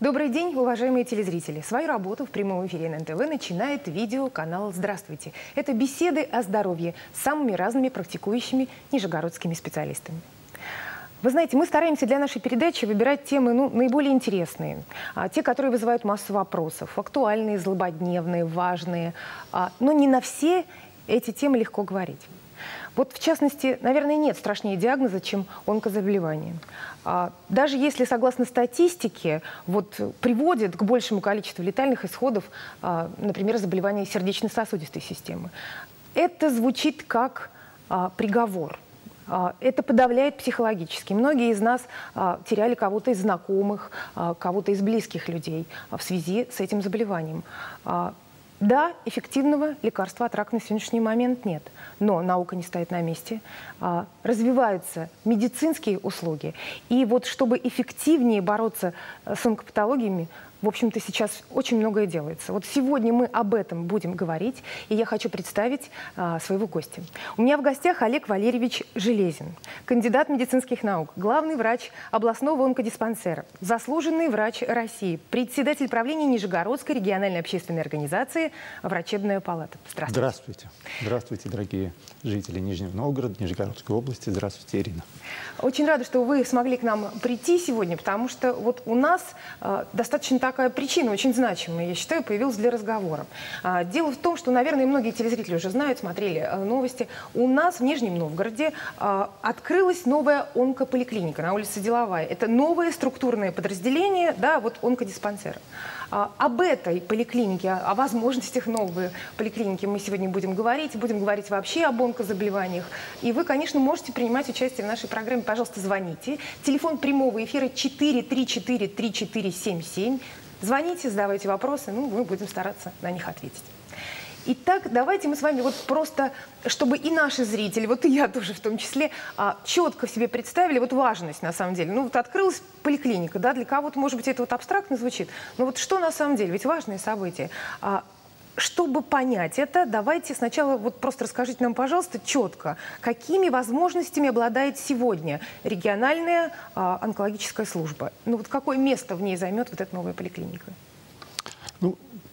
Добрый день, уважаемые телезрители! Свою работу в прямом эфире на НТВ начинает видеоканал «Здравствуйте». Это беседы о здоровье с самыми разными практикующими нижегородскими специалистами. Вы знаете, мы стараемся для нашей передачи выбирать темы наиболее интересные, те, которые вызывают массу вопросов, актуальные, злободневные, важные. Но не на все эти темы легко говорить. Вот, в частности, наверное, нет страшнее диагноза, чем онкозаболевание. Даже если, согласно статистике, приводит к большему количеству летальных исходов, например, заболевания сердечно-сосудистой системы. Это звучит как приговор. Это подавляет психологически. Многие из нас теряли кого-то из знакомых, кого-то из близких людей в связи с этим заболеванием. Да, эффективного лекарства от рака на сегодняшний момент нет, но наука не стоит на месте. Развиваются медицинские услуги. И вот чтобы эффективнее бороться с онкопатологиями, в общем-то, сейчас очень многое делается. Вот сегодня мы об этом будем говорить, и я хочу представить своего гостя. У меня в гостях Олег Валерьевич Железин, кандидат медицинских наук, главный врач областного онкодиспансера, заслуженный врач России, председатель правления Нижегородской региональной общественной организации «Врачебная палата». Здравствуйте. Здравствуйте. Здравствуйте, дорогие жители Нижнего Новгорода, Нижегородской области. Здравствуйте, Ирина. Очень рада, что вы смогли к нам прийти сегодня, потому что вот у нас достаточно такая причина, очень значимая, я считаю, появилась для разговора. Дело в том, что, наверное, многие телезрители уже знают, смотрели новости. У нас в Нижнем Новгороде открылась новая онкополиклиника на улице Деловая. Это новое структурное подразделение, да, вот онкодиспансера. Об этой поликлинике, о возможностях новой поликлиники мы сегодня будем говорить вообще об онкозаболеваниях. И вы, конечно, можете принимать участие в нашей программе. Пожалуйста, звоните. Телефон прямого эфира 434 3477. Звоните, задавайте вопросы, мы будем стараться на них ответить. Итак, давайте мы с вами просто, чтобы и наши зрители, и я тоже в том числе, четко себе представили важность на самом деле. Открылась поликлиника, да, для кого-то, может быть, это абстрактно звучит, но что на самом деле, ведь важное событие. Чтобы понять это, давайте сначала просто расскажите нам, пожалуйста, четко, какими возможностями обладает сегодня региональная онкологическая служба? Какое место в ней займет эта новая поликлиника?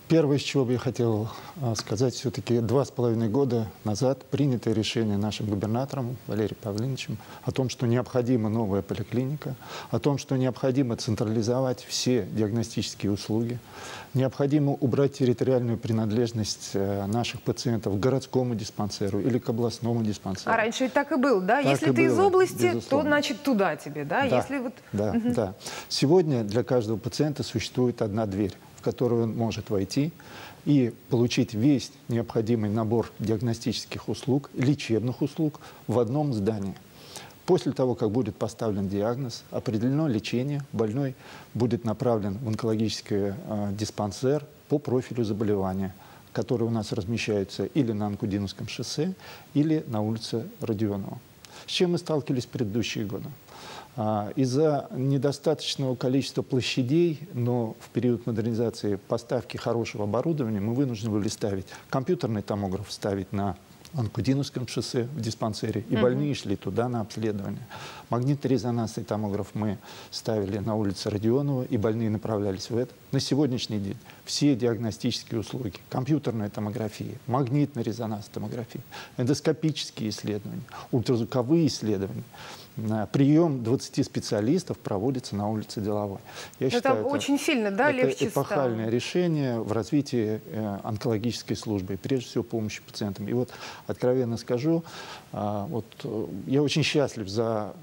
Первое, с чего бы я хотел сказать, все-таки 2,5 года назад принято решение нашим губернатором Валерием Павлиновичем о том, что необходима новая поликлиника, о том, что необходимо централизовать все диагностические услуги, необходимо убрать территориальную принадлежность наших пациентов к городскому диспансеру или к областному диспансеру. А раньше ведь так и было, да? Если ты из области, безусловно, то значит туда тебе, да? Да, если да. Сегодня для каждого пациента существует одна дверь, в которую он может войти и получить весь необходимый набор диагностических услуг, лечебных услуг в одном здании. После того, как будет поставлен диагноз, определено лечение, больной будет направлен в онкологический диспансер по профилю заболевания, который у нас размещается или на Анкудиновском шоссе, или на улице Родионова. С чем мы сталкивались в предыдущие годы? Из-за недостаточного количества площадей, но в период модернизации поставки хорошего оборудования мы вынуждены были ставить компьютерный томограф, ставить на Анкудиновском шоссе в диспансере, и больные шли туда на обследование. Магниторезонансный томограф мы ставили на улице Родионова, и больные направлялись в это. На сегодняшний день все диагностические услуги, компьютерная томография, магнитно-резонансная томография, эндоскопические исследования, ультразвуковые исследования, прием 20 специалистов проводится на улице Деловой. Я считаю, это очень сильно, да, легче стало. Эпохальное решение в развитии онкологической службы, и прежде всего помощи пациентам. И откровенно скажу, я очень счастлив за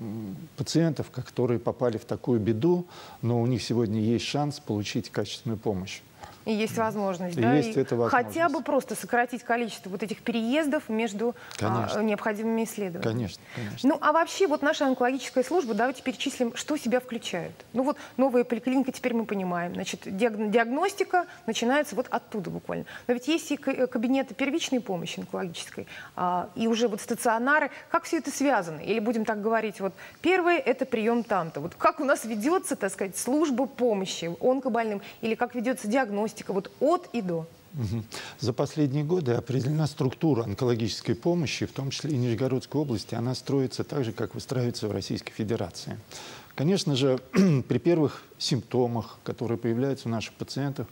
пациентов, которые попали в такую беду, но у них сегодня есть шанс получить качественную помощь. И есть возможность, да? Есть эта возможность. Хотя бы просто сократить количество этих переездов между необходимыми исследованиями. Конечно, конечно. А вообще наша онкологическая служба, давайте перечислим, что себя включает. Новая поликлиника, теперь мы понимаем. Значит, диагностика начинается оттуда буквально. Но ведь есть и кабинеты первичной помощи онкологической, и уже стационары. Как все это связано? Или будем так говорить, первое – это прием там-то. Как у нас ведется, так сказать, служба помощи онкобольным, или как ведется диагностика? От и до. За последние годы определена структура онкологической помощи, в том числе и Нижегородской области. Она строится так же, как выстраивается в Российской Федерации. Конечно же, при первых симптомах, которые появляются у наших пациентов,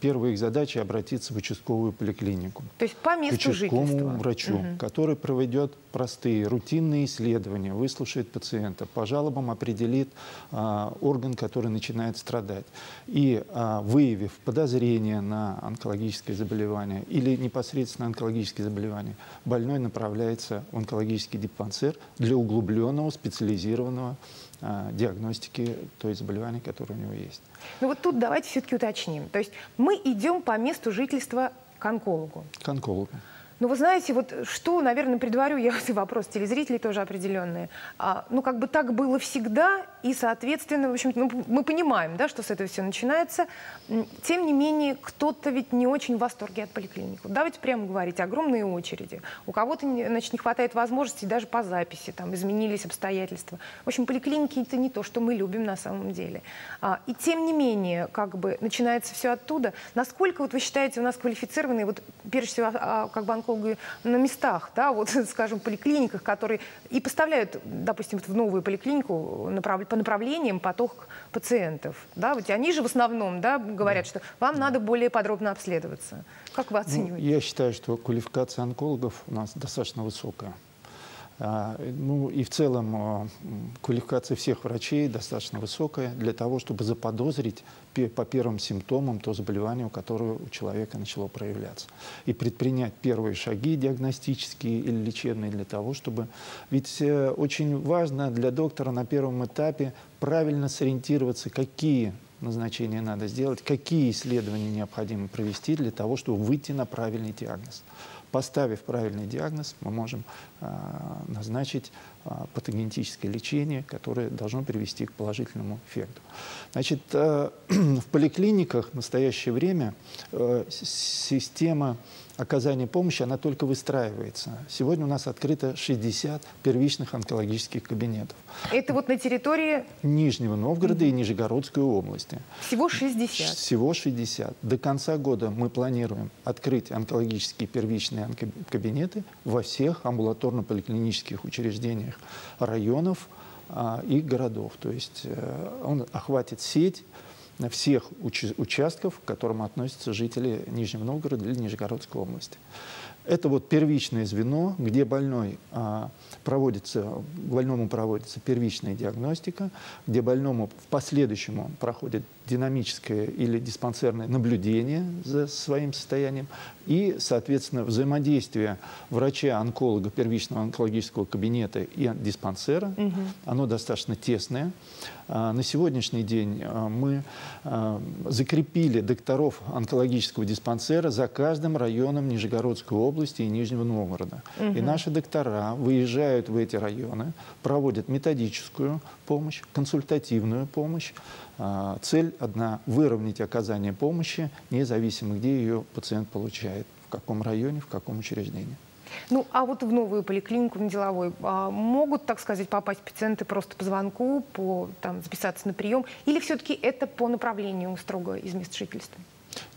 первая их задача – обратиться в участковую поликлинику. То есть по месту жительства? К участковому врачу, который проведет простые, рутинные исследования, выслушает пациента, по жалобам определит орган, который начинает страдать. И выявив подозрение на онкологическое заболевание или непосредственно онкологические заболевания, больной направляется в онкологический диспансер для углубленного специализированного диагностики той заболевания, которое у него есть. Ну вот тут давайте все-таки уточним. То есть мы идем по месту жительства к онкологу. К онкологу. Ну вы знаете, вот что, наверное, предварю я вопрос, телезрители тоже определенные. Ну как бы так было всегда, и, соответственно, в общем-то, ну, мы понимаем, да, что с этого все начинается. Тем не менее, кто-то ведь не очень в восторге от поликлиник. Давайте прямо говорить, огромные очереди. У кого-то, значит, не хватает возможности даже по записи, там изменились обстоятельства. В общем, поликлиники — это не то, что мы любим на самом деле. И тем не менее, как бы начинается все оттуда. Насколько, вот вы считаете, у нас квалифицированные, вот прежде всего, как бы на местах, да, вот, скажем, поликлиниках, которые и поставляют, допустим, в новую поликлинику по направлениям поток пациентов. Да? Вот они же в основном, да, говорят, что вам надо более подробно обследоваться. Как вы оцениваете? Ну, я считаю, что квалификация онкологов у нас достаточно высокая. Ну и в целом квалификация всех врачей достаточно высокая для того, чтобы заподозрить по первым симптомам то заболевание, которое у человека начало проявляться. И предпринять первые шаги диагностические или лечебные для того, чтобы... Ведь очень важно для доктора на первом этапе правильно сориентироваться, какие назначения надо сделать, какие исследования необходимо провести для того, чтобы выйти на правильный диагноз. Поставив правильный диагноз, мы можем назначить патогенетическое лечение, которое должно привести к положительному эффекту. Значит, в поликлиниках в настоящее время система оказания помощи, она только выстраивается. Сегодня у нас открыто 60 первичных онкологических кабинетов. Это вот на территории? Нижнего Новгорода и Нижегородской области. Всего 60? Всего 60. До конца года мы планируем открыть онкологические первичные кабинеты во всех амбулаторно-поликлинических учреждениях районов и городов. То есть он охватит сеть всех участков, к которым относятся жители Нижнего Новгорода или Нижегородской области. Это вот первичное звено, где больному проводится первичная диагностика, где больному в последующем он проходит динамическое или диспансерное наблюдение за своим состоянием и, соответственно, взаимодействие врача-онколога первичного онкологического кабинета и диспансера, оно достаточно тесное. На сегодняшний день мы закрепили докторов онкологического диспансера за каждым районом Нижегородской области и Нижнего Новгорода. И наши доктора выезжают в эти районы, проводят методическую помощь, консультативную помощь. Цель одна – выровнять оказание помощи, независимо, где ее пациент получает, в каком районе, в каком учреждении. Ну, а вот в новую поликлинику, на деловой, могут, так сказать, попасть пациенты просто по звонку, записаться на прием, или все-таки это по направлению строго из мест жительства?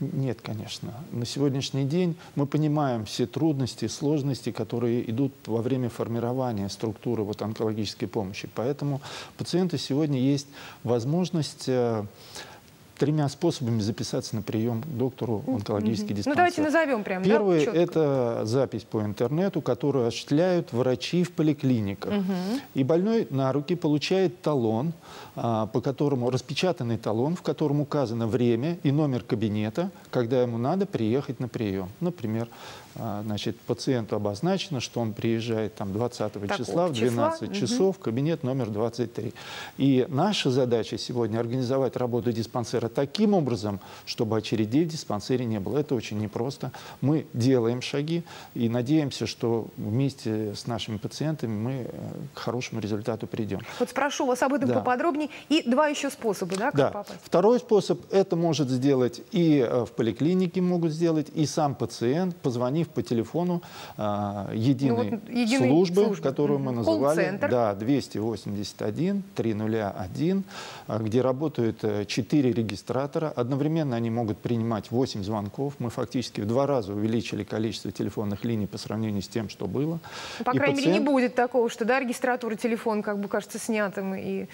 Нет, конечно. На сегодняшний день мы понимаем все трудности, сложности, которые идут во время формирования структуры вот онкологической помощи. Поэтому пациенту сегодня есть возможность тремя способами записаться на прием к доктору онкологический диспансер. Ну давайте назовем прямо. Первый, да, – это запись по интернету, которую осуществляют врачи в поликлиниках. И больной на руки получает талон, по которому распечатанный талон, в котором указано время и номер кабинета, когда ему надо приехать на прием. Например, значит, пациенту обозначено, что он приезжает там 20 числа в 12 часов в кабинет номер 23. И наша задача сегодня – организовать работу диспансера таким образом, чтобы очередей в диспансере не было. Это очень непросто. Мы делаем шаги и надеемся, что вместе с нашими пациентами мы к хорошему результату придем. Вот спрошу вас об этом поподробнее. И два еще способа, да, как попасть? Второй способ – это может сделать и в поликлинике, могут сделать, и сам пациент, позвонив звонить по телефону единой службы, которую мы называли, да, 281-301, где работают 4 регистратора. Одновременно они могут принимать 8 звонков. Мы фактически в 2 раза увеличили количество телефонных линий по сравнению с тем, что было. По крайней мере, не будет такого, что да, регистратор и телефон как бы кажется снятым и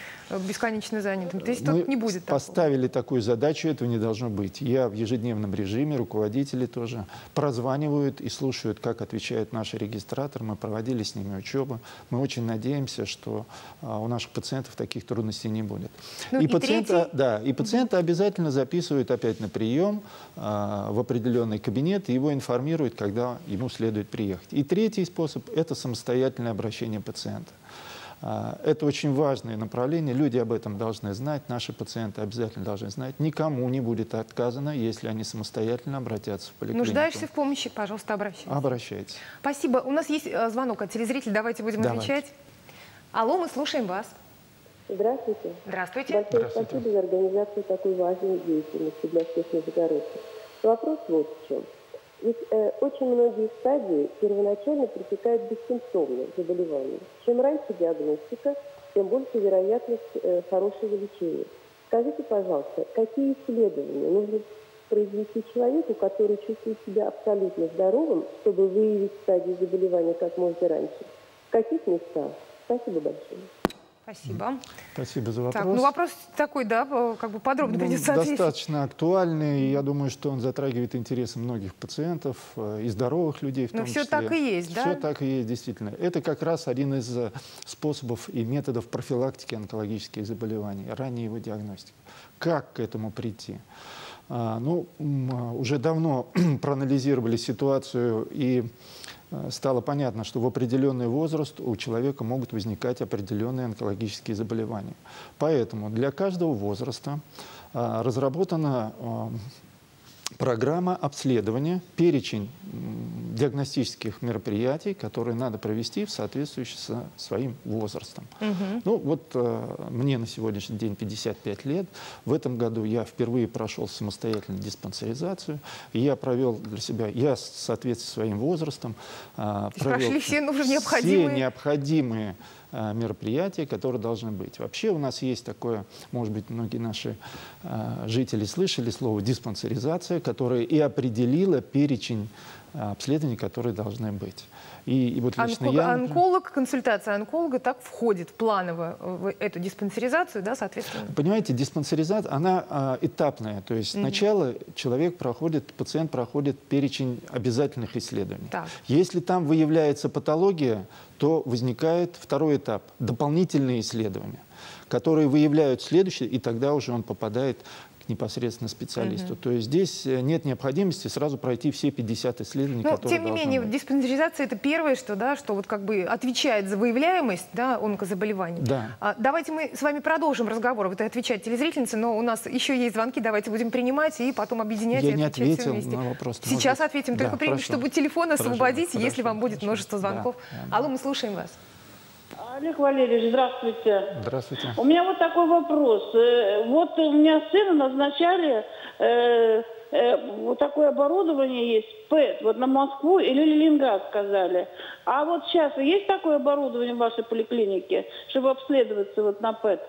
бесконечно занятым. То есть тут не будет такого. Поставили такую задачу, этого не должно быть. Я в ежедневном режиме, руководители тоже прозванивают и слушают, как отвечает наш регистратор. Мы проводили с ними учебу. Мы очень надеемся, что у наших пациентов таких трудностей не будет. Ну, и пациента, да, и пациента обязательно записывают опять на прием в определенный кабинет, и его информируют, когда ему следует приехать. И третий способ – это самостоятельное обращение пациента. Это очень важное направление, люди об этом должны знать, наши пациенты обязательно должны знать. Никому не будет отказано, если они самостоятельно обратятся в поликлинику. Нуждаешься в помощи, пожалуйста, обращайся. Обращайтесь. Спасибо. У нас есть звонок от телезрителей, давайте будем отвечать. Алло, мы слушаем вас. Здравствуйте. Здравствуйте. Большое спасибо за организацию такой важной деятельности для всех новгородцев. Вопрос вот в чем. Ведь очень многие стадии первоначально протекают бессимптомно заболевания. Чем раньше диагностика, тем больше вероятность хорошего лечения. Скажите, пожалуйста, какие исследования нужно произвести человеку, который чувствует себя абсолютно здоровым, чтобы выявить стадию заболевания как можно раньше? В каких местах? Спасибо большое. Спасибо. Спасибо за вопрос. Так, ну вопрос такой, да, как бы подробно придется ответить. Достаточно актуальный, и я думаю, что он затрагивает интересы многих пациентов и здоровых людей в том числе. Но все так и есть, да? Все так и есть, действительно. Это как раз один из способов и методов профилактики онкологических заболеваний, ранней его диагностики. Как к этому прийти? Ну, уже давно проанализировали ситуацию и... стало понятно, что в определенный возраст у человека могут возникать определенные онкологические заболевания. Поэтому для каждого возраста разработана программа обследования, перечень диагностических мероприятий, которые надо провести в соответствии со своим возрастом. Ну вот мне на сегодняшний день 55 лет. В этом году я впервые прошел самостоятельно диспансеризацию. Я провел для себя, я в соответствии со своим возрастом провел все необходимые мероприятия, которые должны быть. Вообще у нас есть такое, может быть, многие наши жители слышали слово диспансеризация, которая и определила перечень обследований, которые должны быть. И вот лично Онколог, консультация онколога так входит планово в эту диспансеризацию, да, соответственно? Понимаете, диспансеризация, она этапная. То есть сначала человек проходит, пациент проходит перечень обязательных исследований. Так. Если там выявляется патология, то возникает второй этап – дополнительные исследования, которые выявляют следующее, и тогда уже он попадает непосредственно специалисту. То есть здесь нет необходимости сразу пройти все 50 исследований, которые тем не менее, быть. Диспансеризация – это первое, что, да, что вот как бы отвечает за выявляемость, да, онкозаболеваний. Да. Давайте мы с вами продолжим разговор. Вот отвечать телезрительнице, но у нас еще есть звонки, давайте будем принимать и потом объединять. Я не ответил на вопрос. Сейчас ответим, да, только чтобы телефон освободить, если вам будет множество звонков. Да. Алло, мы слушаем вас. Олег Валерьевич, здравствуйте. Здравствуйте. У меня вот такой вопрос. Вот у меня сына назначали, вот такое оборудование есть, ПЭТ, вот на Москву или Ленинград сказали. А вот сейчас есть такое оборудование в вашей поликлинике, чтобы обследоваться вот на ПЭТ?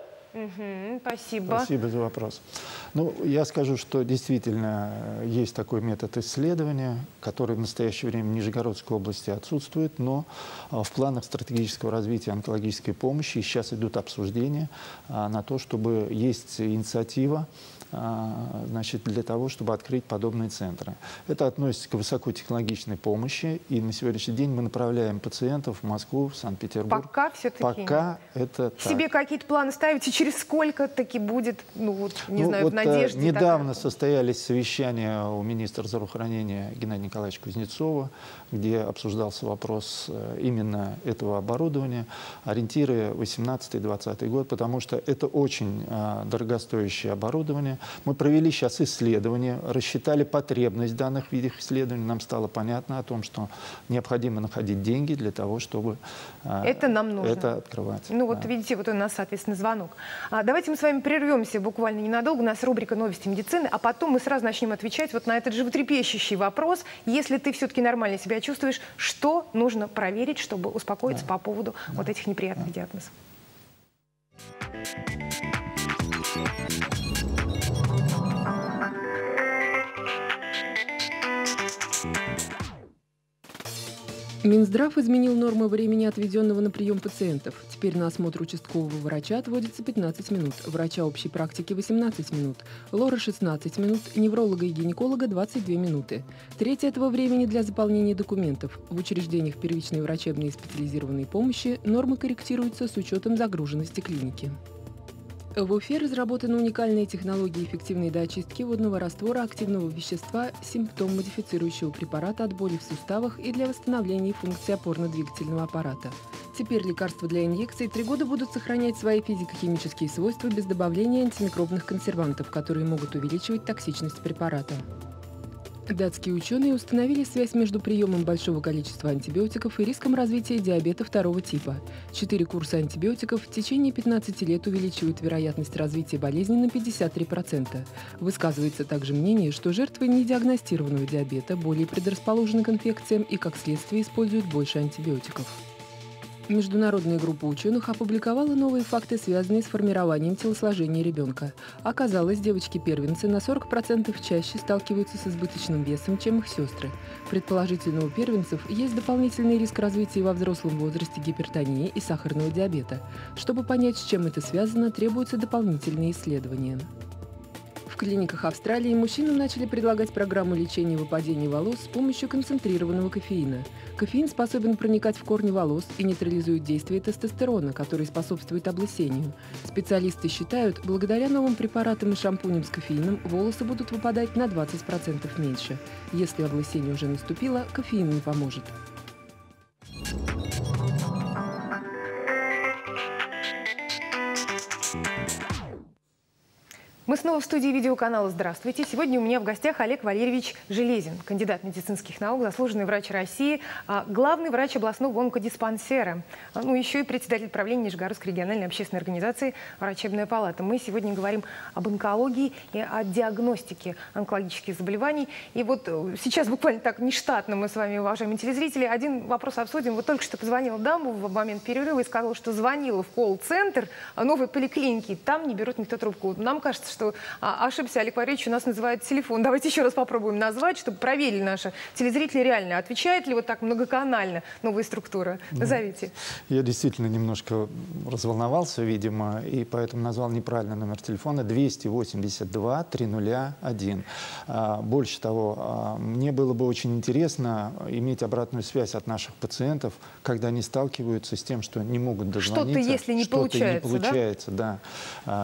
Спасибо. Спасибо за вопрос. Ну, я скажу, что действительно есть такой метод исследования, который в настоящее время в Нижегородской области отсутствует, но в планах стратегического развития онкологической помощи сейчас идут обсуждения на то, чтобы есть инициатива, значит, для того, чтобы открыть подобные центры. Это относится к высокотехнологичной помощи, и на сегодняшний день мы направляем пациентов в Москву, в Санкт-Петербург. Пока все-таки это так. Себе какие-то планы ставите, через сколько таки будет, ну вот, не знаю, вот в надежде? Недавно состоялись совещания у министра здравоохранения Геннадия Николаевича Кузнецова, где обсуждался вопрос именно этого оборудования, ориентиры 2018-2020 год, потому что это очень дорогостоящее оборудование, исследования. Мы провели сейчас исследования, рассчитали потребность данных в виде исследований. Нам стало понятно о том, что необходимо находить деньги для того, чтобы это, нам нужно. Это открывать. Ну вот видите, вот у нас, соответственно, звонок. Давайте мы с вами прервемся буквально ненадолго. У нас рубрика «Новости медицины», а потом мы сразу начнем отвечать вот на этот животрепещущий вопрос. Если ты все-таки нормально себя чувствуешь, что нужно проверить, чтобы успокоиться по поводу вот этих неприятных диагнозов? Минздрав изменил нормы времени, отведенного на прием пациентов. Теперь на осмотр участкового врача отводится 15 минут, врача общей практики – 18 минут, лора – 16 минут, невролога и гинеколога – 22 минуты. Треть этого времени для заполнения документов. В учреждениях первичной врачебной и специализированной помощи нормы корректируются с учетом загруженности клиники. В Уфе разработаны уникальные технологии эффективной доочистки водного раствора активного вещества, симптом-модифицирующего препарата от боли в суставах и для восстановления функции опорно-двигательного аппарата. Теперь лекарства для инъекций 3 года будут сохранять свои физико-химические свойства без добавления антимикробных консервантов, которые могут увеличивать токсичность препарата. Датские ученые установили связь между приемом большого количества антибиотиков и риском развития диабета 2 типа. 4 курса антибиотиков в течение 15 лет увеличивают вероятность развития болезни на 53%. Высказывается также мнение, что жертвы недиагностированного диабета более предрасположены к инфекциям и, как следствие, используют больше антибиотиков. Международная группа ученых опубликовала новые факты, связанные с формированием телосложения ребенка. Оказалось, девочки-первенцы на 40% чаще сталкиваются с избыточным весом, чем их сестры. Предположительно, у первенцев есть дополнительный риск развития во взрослом возрасте гипертонии и сахарного диабета. Чтобы понять, с чем это связано, требуются дополнительные исследования. В клиниках Австралии мужчинам начали предлагать программу лечения выпадения волос с помощью концентрированного кофеина. Кофеин способен проникать в корни волос и нейтрализует действие тестостерона, который способствует облысению. Специалисты считают, благодаря новым препаратам и шампуням с кофеином волосы будут выпадать на 20% меньше. Если облысение уже наступило, кофеин не поможет. Мы снова в студии видеоканала «Здравствуйте». Сегодня у меня в гостях Олег Валерьевич Железин, кандидат медицинских наук, заслуженный врач России, главный врач областного онкодиспансера, ну еще и председатель правления Нижегородской региональной общественной организации «Врачебная палата». Мы сегодня говорим об онкологии и о диагностике онкологических заболеваний. И вот сейчас буквально так нештатно мы с вами, уважаемые телезрители, один вопрос обсудим. Вот только что позвонила дама в момент перерыва и сказала, что звонила в колл-центр новой поликлиники, там не берут никто трубку. Нам кажется, что ошибся Олег Валерьевич, у нас называют телефон. Давайте еще раз попробуем назвать, чтобы проверили наши телезрители реально, отвечает ли вот так многоканально новая структура. Назовите. Я действительно немножко разволновался, видимо, и поэтому назвал неправильно номер телефона 282-301. Больше того, мне было бы очень интересно иметь обратную связь от наших пациентов, когда они сталкиваются с тем, что не могут дозвониться. Что-то, если не получается, да?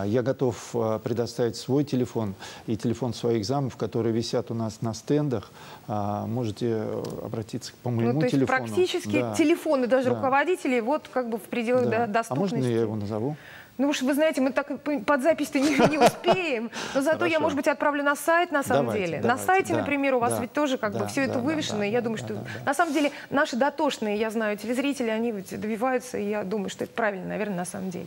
Я готов предоставить свой телефон и телефон своих замов, которые висят у нас на стендах. Можете обратиться по моему телефону. Практически телефоны даже руководителей вот как бы в пределах доступности. А можно я его назову? Ну уж вы знаете, мы так под запись-то не успеем, но зато я, может быть, отправлю на сайт, на самом деле. На сайте, например, у вас ведь тоже как бы все это вывешено, и я думаю, что на самом деле наши дотошные, я знаю, телезрители, они ведь добиваются, и я думаю, что это правильно, наверное, на самом деле.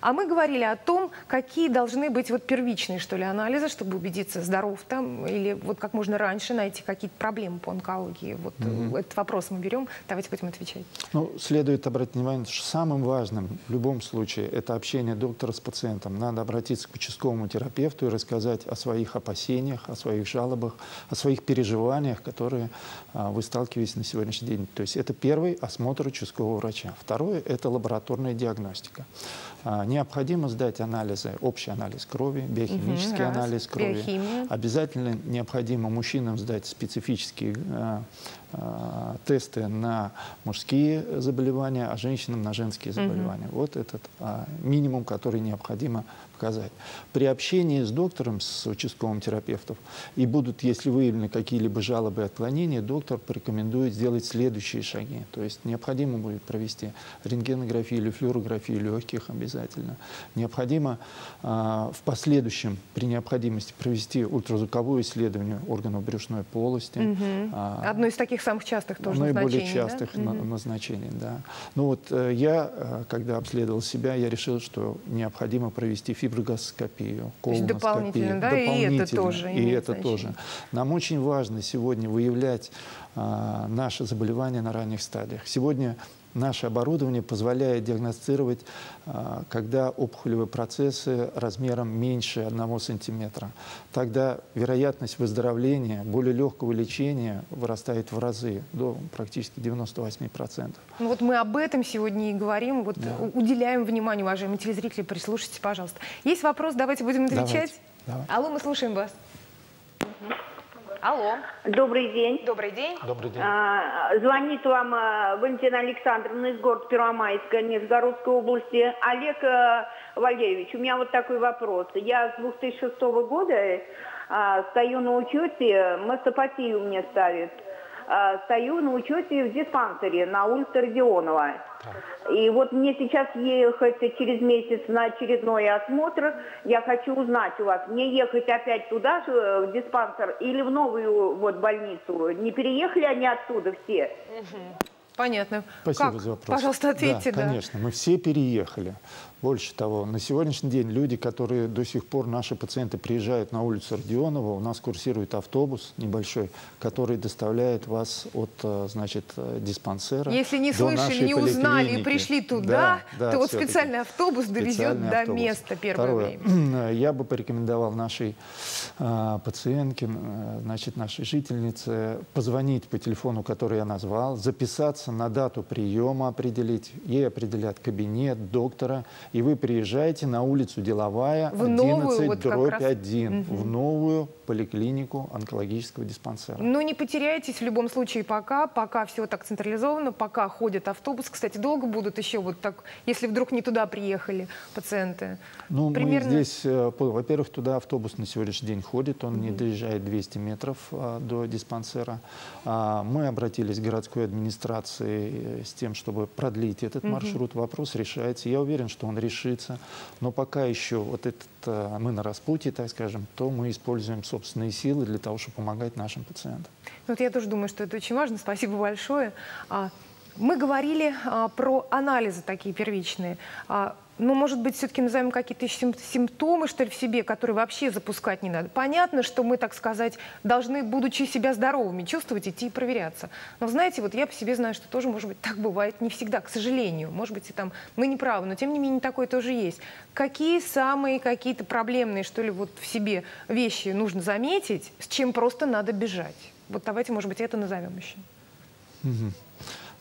А мы говорили о том, какие должны быть вот первичные, что ли, анализы, чтобы убедиться, здоров там, или вот как можно раньше найти какие-то проблемы по онкологии. Вот этот вопрос мы берем, давайте будем отвечать. Ну, следует обратить внимание, что самым важным в любом случае это общение доктора с пациентом. Надо обратиться к участковому терапевту и рассказать о своих опасениях, о своих жалобах, о своих переживаниях, которые вы сталкиваетесь на сегодняшний день. То есть это первый осмотр участкового врача. Второе – это лабораторная диагностика. Необходимо сдать анализы, общий анализ крови, биохимический анализ крови. Биохимия. Обязательно необходимо мужчинам сдать специфические тесты на мужские заболевания, а женщинам на женские заболевания. Вот этот минимум, который необходимо в показать. При общении с доктором, с участковым терапевтом, и будут, если выявлены какие-либо жалобы и отклонения, доктор порекомендует сделать следующие шаги. То есть необходимо будет провести рентгенографию или флюорографию легких обязательно. Необходимо в последующем, при необходимости, провести ультразвуковое исследование органов брюшной полости. Угу. Одно из таких самых частых тоже наиболее частых назначений, да. Ну вот я, когда обследовал себя, я решил, что необходимо провести фиброгасоскопию, колоноскопию. Дополнительно, да? Дополнительно, и это тоже. И это тоже. Нам очень важно сегодня выявлять наши заболевания на ранних стадиях. Сегодня наше оборудование позволяет диагностировать, когда опухолевые процессы размером меньше 1 сантиметра. Тогда вероятность выздоровления, более легкого лечения вырастает в разы, до практически 98%. Ну вот мы об этом сегодня и говорим, вот да. Уделяем внимание, уважаемые телезрители, прислушайтесь, пожалуйста. Есть вопрос, давайте будем отвечать. Давайте. Алло, мы слушаем вас. Алло. Добрый день. Добрый день. Добрый день. Звонит вам Валентина Александровна из города Первомайска, Нижегородской области. Олег Валерьевич, у меня вот такой вопрос. Я с 2006 года стою на учете, мастопатию мне ставят. Стою на учете в диспансере на улице Родионова. И вот мне сейчас ехать через месяц на очередной осмотр. Я хочу узнать у вас, мне ехать опять туда же, в диспансер, или в новую вот больницу? Не переехали они оттуда все? Понятно. Спасибо как? За вопрос. Пожалуйста, ответьте. Да, да. Конечно, мы все переехали. Больше того, на сегодняшний день люди, которые до сих пор, наши пациенты, приезжают на улицу Родионова, у нас курсирует автобус небольшой, который доставляет вас от, значит, диспансера. Если не слышали, не узнали и пришли туда, да, да, то вот специальный автобус довезет до места первое время. Я бы порекомендовал нашей пациентке, значит, нашей жительнице, позвонить по телефону, который я назвал, записаться на дату приема определить. Ей определят кабинет доктора. И вы приезжаете на улицу Деловая, 11/1, в новую поликлинику онкологического диспансера. Ну, не потеряйтесь в любом случае пока все так централизовано, пока ходит автобус. Кстати, долго будут еще вот так, если вдруг не туда приехали пациенты? Ну, примерно... мы здесь, во-первых, туда автобус на сегодняшний день ходит, он не доезжает 200 метров до диспансера. Мы обратились к городской администрации с тем, чтобы продлить этот маршрут. Вопрос решается. Я уверен, что он решится. Но пока еще вот этот, мы на распутье, так скажем, то мы используем собственные силы для того, чтобы помогать нашим пациентам. Вот я тоже думаю, что это очень важно. Спасибо большое. Мы говорили про анализы такие первичные. Но, может быть, все-таки назовем какие-то симптомы, что ли, в себе, которые вообще запускать не надо. Понятно, что мы, так сказать, должны, будучи себя здоровыми, чувствовать, идти и проверяться. Но, знаете, вот я по себе знаю, что тоже, может быть, так бывает не всегда, к сожалению. Может быть, и там мы не правы, но, тем не менее, такое тоже есть. Какие самые какие-то проблемные, что ли, вот в себе вещи нужно заметить, с чем просто надо бежать? Вот давайте, может быть, это назовем еще.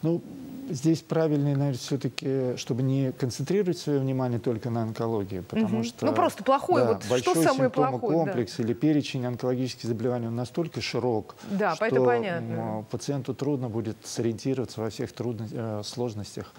Ну, здесь правильнее, наверное, все-таки, чтобы не концентрировать свое внимание только на онкологии, потому что... Ну, просто плохой, да, вот что самое плохое? Комплекс, да, или перечень онкологических заболеваний, он настолько широк, да, что понятно, пациенту трудно будет сориентироваться во всех сложностях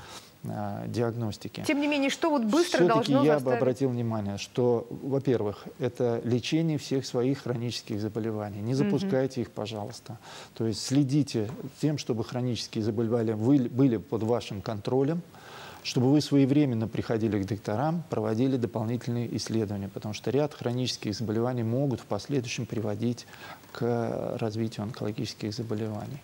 диагностики. Тем не менее, что вот быстро должно я заставить? Бы обратил внимание, что, во-первых, это лечение всех своих хронических заболеваний. Не запускайте их, пожалуйста. То есть следите тем, чтобы хронические заболевания были под вашим контролем, чтобы вы своевременно приходили к докторам, проводили дополнительные исследования, потому что ряд хронических заболеваний могут в последующем приводить к развитию онкологических заболеваний.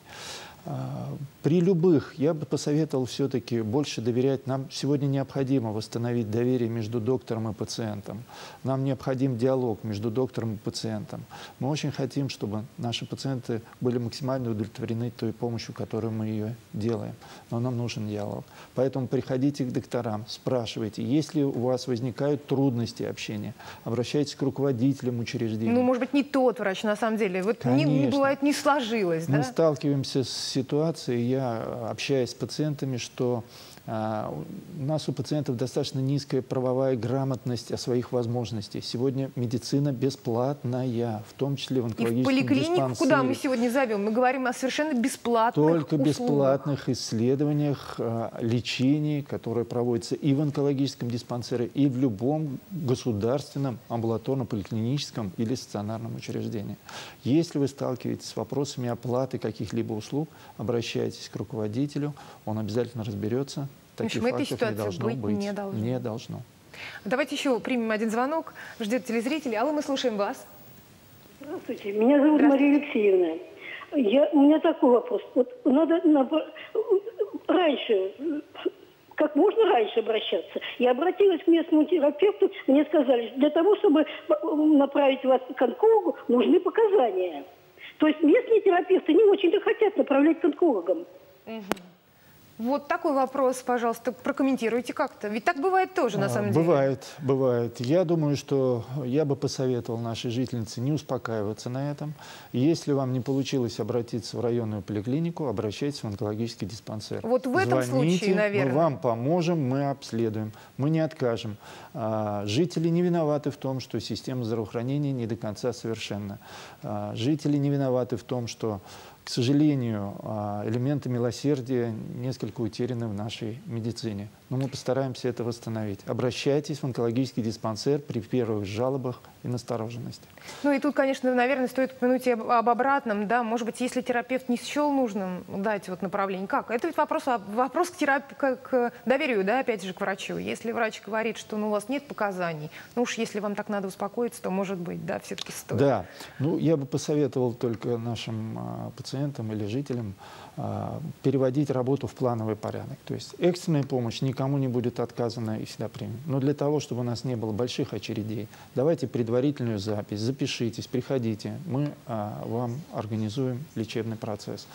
При любых, я бы посоветовал все-таки больше доверять. Нам сегодня необходимо восстановить доверие между доктором и пациентом. Нам необходим диалог между доктором и пациентом. Мы очень хотим, чтобы наши пациенты были максимально удовлетворены той помощью, которую мы ее делаем. Но нам нужен диалог. Поэтому приходите к докторам, спрашивайте. Если у вас возникают трудности общения, обращайтесь к руководителям учреждения. Ну, может быть, не тот врач, на самом деле. Вот не бывает, не сложилось. Мы сталкиваемся с ситуацией, я общаюсь с пациентами, что У нас у пациентов достаточно низкая правовая грамотность о своих возможностях. Сегодня медицина бесплатная, в том числе в онкологическом диспансере. И в поликлинику, куда мы сегодня зовем, мы говорим о совершенно бесплатных услугах, бесплатных исследованиях, лечении, которое проводится и в онкологическом диспансере, и в любом государственном, амбулаторно-поликлиническом или стационарном учреждении. Если вы сталкиваетесь с вопросами оплаты каких-либо услуг, обращайтесь к руководителю, он обязательно разберется. Таких фактов не должно быть. Не должно. Давайте еще примем один звонок. Ждет телезритель. Алла, мы слушаем вас. Здравствуйте. Меня зовут Мария Алексеевна. У меня такой вопрос. Вот надо раньше, как можно раньше обращаться. Я обратилась к местному терапевту. Мне сказали, для того, чтобы направить вас к онкологу, нужны показания. То есть местные терапевты не очень-то хотят направлять к онкологам. Вот такой вопрос, пожалуйста, прокомментируйте как-то. Ведь так бывает тоже, на самом деле. Бывает, бывает. Я думаю, что я бы посоветовал нашей жительнице не успокаиваться на этом. Если вам не получилось обратиться в районную поликлинику, обращайтесь в онкологический диспансер. Вот в этом случае, наверное. Мы вам поможем, мы обследуем, мы не откажем. Жители не виноваты в том, что система здравоохранения не до конца совершенна. Жители не виноваты в том, что... К сожалению, элементы милосердия несколько утеряны в нашей медицине. Но мы постараемся это восстановить. Обращайтесь в онкологический диспансер при первых жалобах и настороженности. Ну и тут, конечно, наверное, стоит упомянуть и об обратном. Да? Может быть, если терапевт не счел нужным дать вот направление, как? Это ведь вопрос к доверию, да, опять же, к врачу. Если врач говорит, что ну, у вас нет показаний, ну уж если вам так надо успокоиться, то, может быть, да, все-таки стоит. Да, ну я бы посоветовал только нашим пациентам или жителям переводить работу в плановый порядок. То есть экстренная помощь никому не будет отказана и всегда примем. Но для того, чтобы у нас не было больших очередей, давайте предварительную запись, запишитесь, приходите, мы вам организуем лечебный процесс.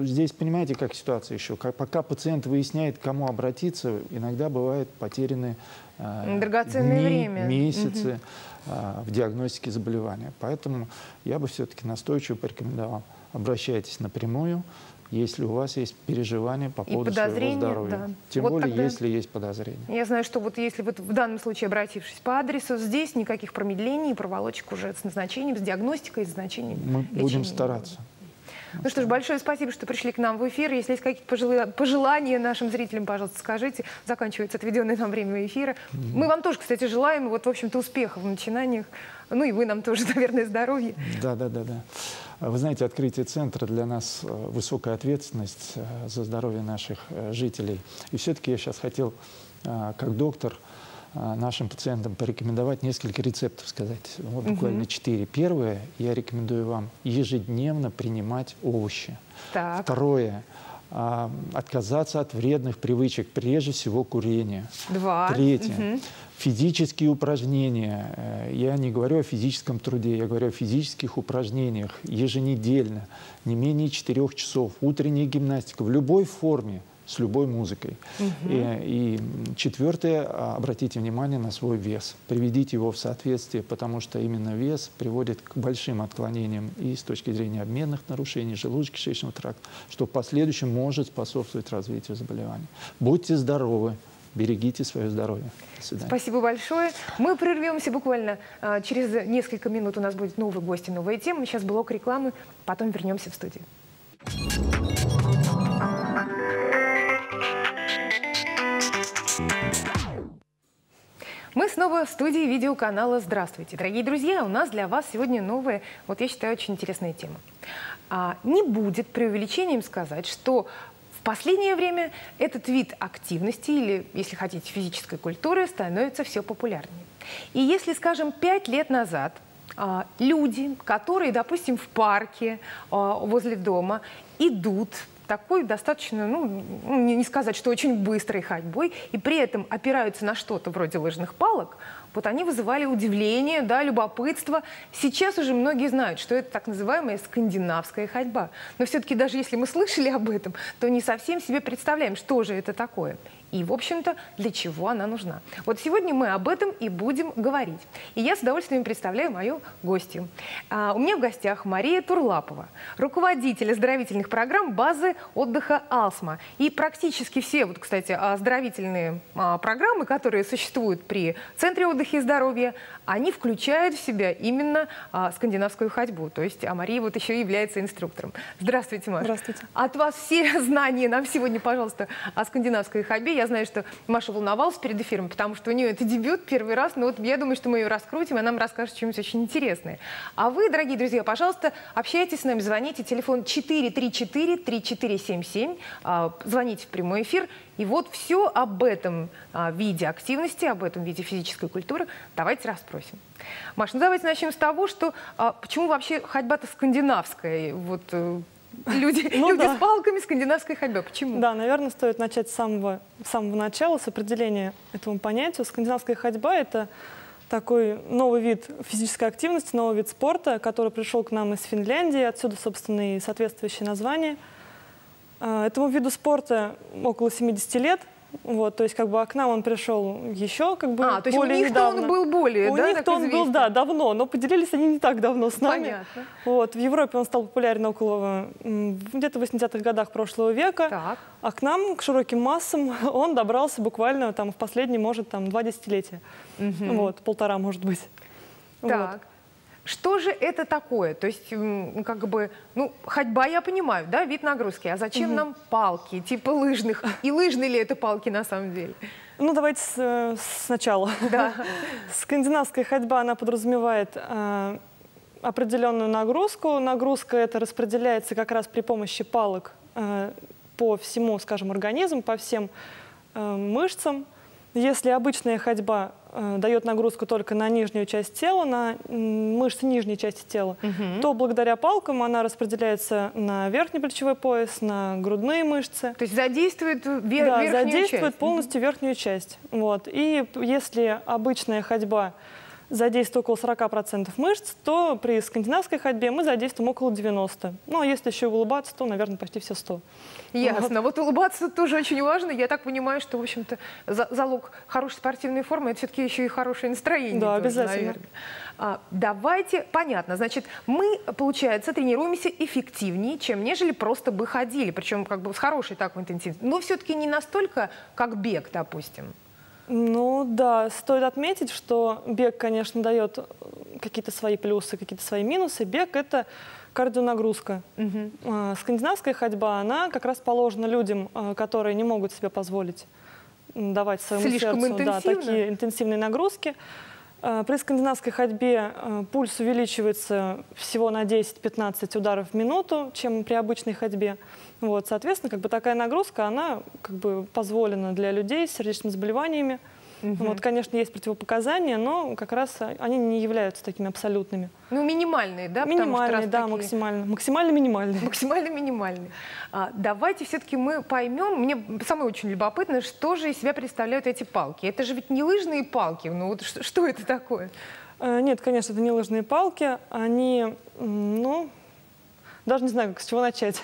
Здесь, понимаете, как ситуация еще? Пока пациент выясняет, к кому обратиться, иногда бывает потеряны драгоценное время, месяцы. В диагностике заболевания. Поэтому я бы все-таки настойчиво порекомендовал. Обращайтесь напрямую, если у вас есть переживания по поводу своего здоровья. Да. Тем вот более, если есть подозрения. Я знаю, что вот если вот в данном случае, обратившись по адресу, здесь никаких промедлений и проволочек уже с назначением, с диагностикой и с назначением лечения. Мы будем стараться. Ну что ж, большое спасибо, что пришли к нам в эфир. Если есть какие-то пожелания нашим зрителям, пожалуйста, скажите. Заканчивается отведенное нам время эфира. Мы вам тоже, кстати, желаем, вот, в общем-то, успехов в начинаниях. Ну и вы нам тоже, наверное, здоровья. Да. Вы знаете, открытие центра для нас высокая ответственность за здоровье наших жителей. И все-таки я сейчас хотел, как доктор, нашим пациентам порекомендовать несколько рецептов, сказать. Вот буквально 4. Первое, я рекомендую вам ежедневно принимать овощи. Так. Второе, отказаться от вредных привычек, прежде всего курения. 2. Третье, физические упражнения. Я не говорю о физическом труде, я говорю о физических упражнениях еженедельно, не менее 4 часов. Утренняя гимнастика в любой форме, с любой музыкой. И 4-е, обратите внимание на свой вес. Приведите его в соответствие, потому что именно вес приводит к большим отклонениям и с точки зрения обменных нарушений, желудочно-кишечного тракта, что в последующем может способствовать развитию заболеваний. Будьте здоровы, берегите свое здоровье. До свидания. Спасибо большое. Мы прервемся буквально через несколько минут. У нас будет новый гость и новая тема. Сейчас блок рекламы, потом вернемся в студию. Мы снова в студии видеоканала «Здравствуйте». Дорогие друзья, у нас для вас сегодня новая, вот я считаю, очень интересная тема. Не будет преувеличением сказать, что в последнее время этот вид активности или, если хотите, физической культуры становится все популярнее. И если, скажем, 5 лет назад люди, которые, допустим, в парке возле дома идут, такой достаточно, ну, не сказать, что очень быстрой ходьбой, и при этом опираются на что-то вроде лыжных палок, вот они вызывали удивление, да, любопытство. Сейчас уже многие знают, что это так называемая скандинавская ходьба. Но все-таки даже если мы слышали об этом, то не совсем себе представляем, что же это такое. и, в общем-то, для чего она нужна. Вот сегодня мы об этом и будем говорить. И я с удовольствием представляю мою гостью. У меня в гостях Мария Турлапова, руководитель оздоровительных программ базы отдыха «Алсма». И практически все, вот, кстати, оздоровительные программы, которые существуют при Центре отдыха и здоровья, они включают в себя именно скандинавскую ходьбу. То есть, а Мария вот еще и является инструктором. Здравствуйте, Маша. Здравствуйте. От вас все знания нам сегодня, пожалуйста, о скандинавской ходьбе. Я знаю, что Маша волновалась перед эфиром, потому что у нее это дебют, первый раз. Но вот я думаю, что мы ее раскрутим, и она нам расскажет что-нибудь очень интересное. А вы, дорогие друзья, пожалуйста, общайтесь с нами, звоните. Телефон 434-3477. Звоните в прямой эфир. И вот все об этом виде активности, об этом виде физической культуры давайте расспросим. Маша, ну давайте начнем с того, что почему вообще ходьба-то скандинавская? Вот, люди с палками, скандинавская ходьба. Почему? Да, наверное, стоит начать с самого начала, с определения этому понятию. Скандинавская ходьба – это такой новый вид физической активности, новый вид спорта, который пришел к нам из Финляндии, отсюда, собственно, и соответствующее название. Этому виду спорта около 70 лет. Вот, то есть, как бы, к нам он пришел еще, как бы, то есть более недавно. У них-то он был более, да? У них-то он был, да, давно, но поделились они не так давно с нами. Понятно. Вот, в Европе он стал популярен около, где-то в 80-х годах прошлого века. Так. А к нам, к широким массам, он добрался буквально там в последние, может, там, 2 десятилетия. Угу. Вот, полтора, может быть. Так. Вот. Что же это такое? То есть, как бы, ну, ходьба, я понимаю, да, вид нагрузки. А зачем нам палки, типа лыжных? И лыжные ли это палки на самом деле? Ну, давайте сначала. Да. Скандинавская ходьба, она подразумевает определенную нагрузку. Нагрузка эта распределяется как раз при помощи палок по всему, скажем, организму, по всем мышцам. Если обычная ходьба дает нагрузку только на нижнюю часть тела, на мышцы нижней части тела, то благодаря палкам она распределяется на верхний плечевой пояс, на грудные мышцы. То есть задействует верхнюю часть? Задействует полностью верхнюю часть. Вот. И если обычная ходьба задействует около 40% мышц, то при скандинавской ходьбе мы задействуем около 90%. Ну, а если еще улыбаться, то, наверное, почти все 100%. Ясно. Вот улыбаться тоже очень важно. Я так понимаю, что, в общем-то, залог хорошей спортивной формы – это все-таки еще и хорошее настроение. Да, тоже, обязательно. Давайте, понятно, значит, мы, получается, тренируемся эффективнее, чем нежели просто бы ходили, причем как бы с хорошей такой интенсивностью, но все-таки не настолько, как бег, допустим. Ну да, стоит отметить, что бег, конечно, дает какие-то свои плюсы, какие-то свои минусы. Бег – это кардионагрузка. Скандинавская ходьба, она как раз положена людям, которые не могут себе позволить давать своему сердцу такие интенсивные нагрузки. При скандинавской ходьбе пульс увеличивается всего на 10-15 ударов в минуту, чем при обычной ходьбе. Вот, соответственно, как бы такая нагрузка, она как бы позволена для людей с сердечными заболеваниями. Вот, конечно, есть противопоказания, но как раз они не являются такими абсолютными. Ну, минимальные, да? Минимальные, да, такие... максимально. Максимально минимальные. Максимально минимальные. Давайте все-таки мы поймем, мне самое очень любопытно, что же из себя представляют эти палки. Это же ведь не лыжные палки, ну вот что это такое? Нет, конечно, это не лыжные палки. Они, ну, даже не знаю, с чего начать.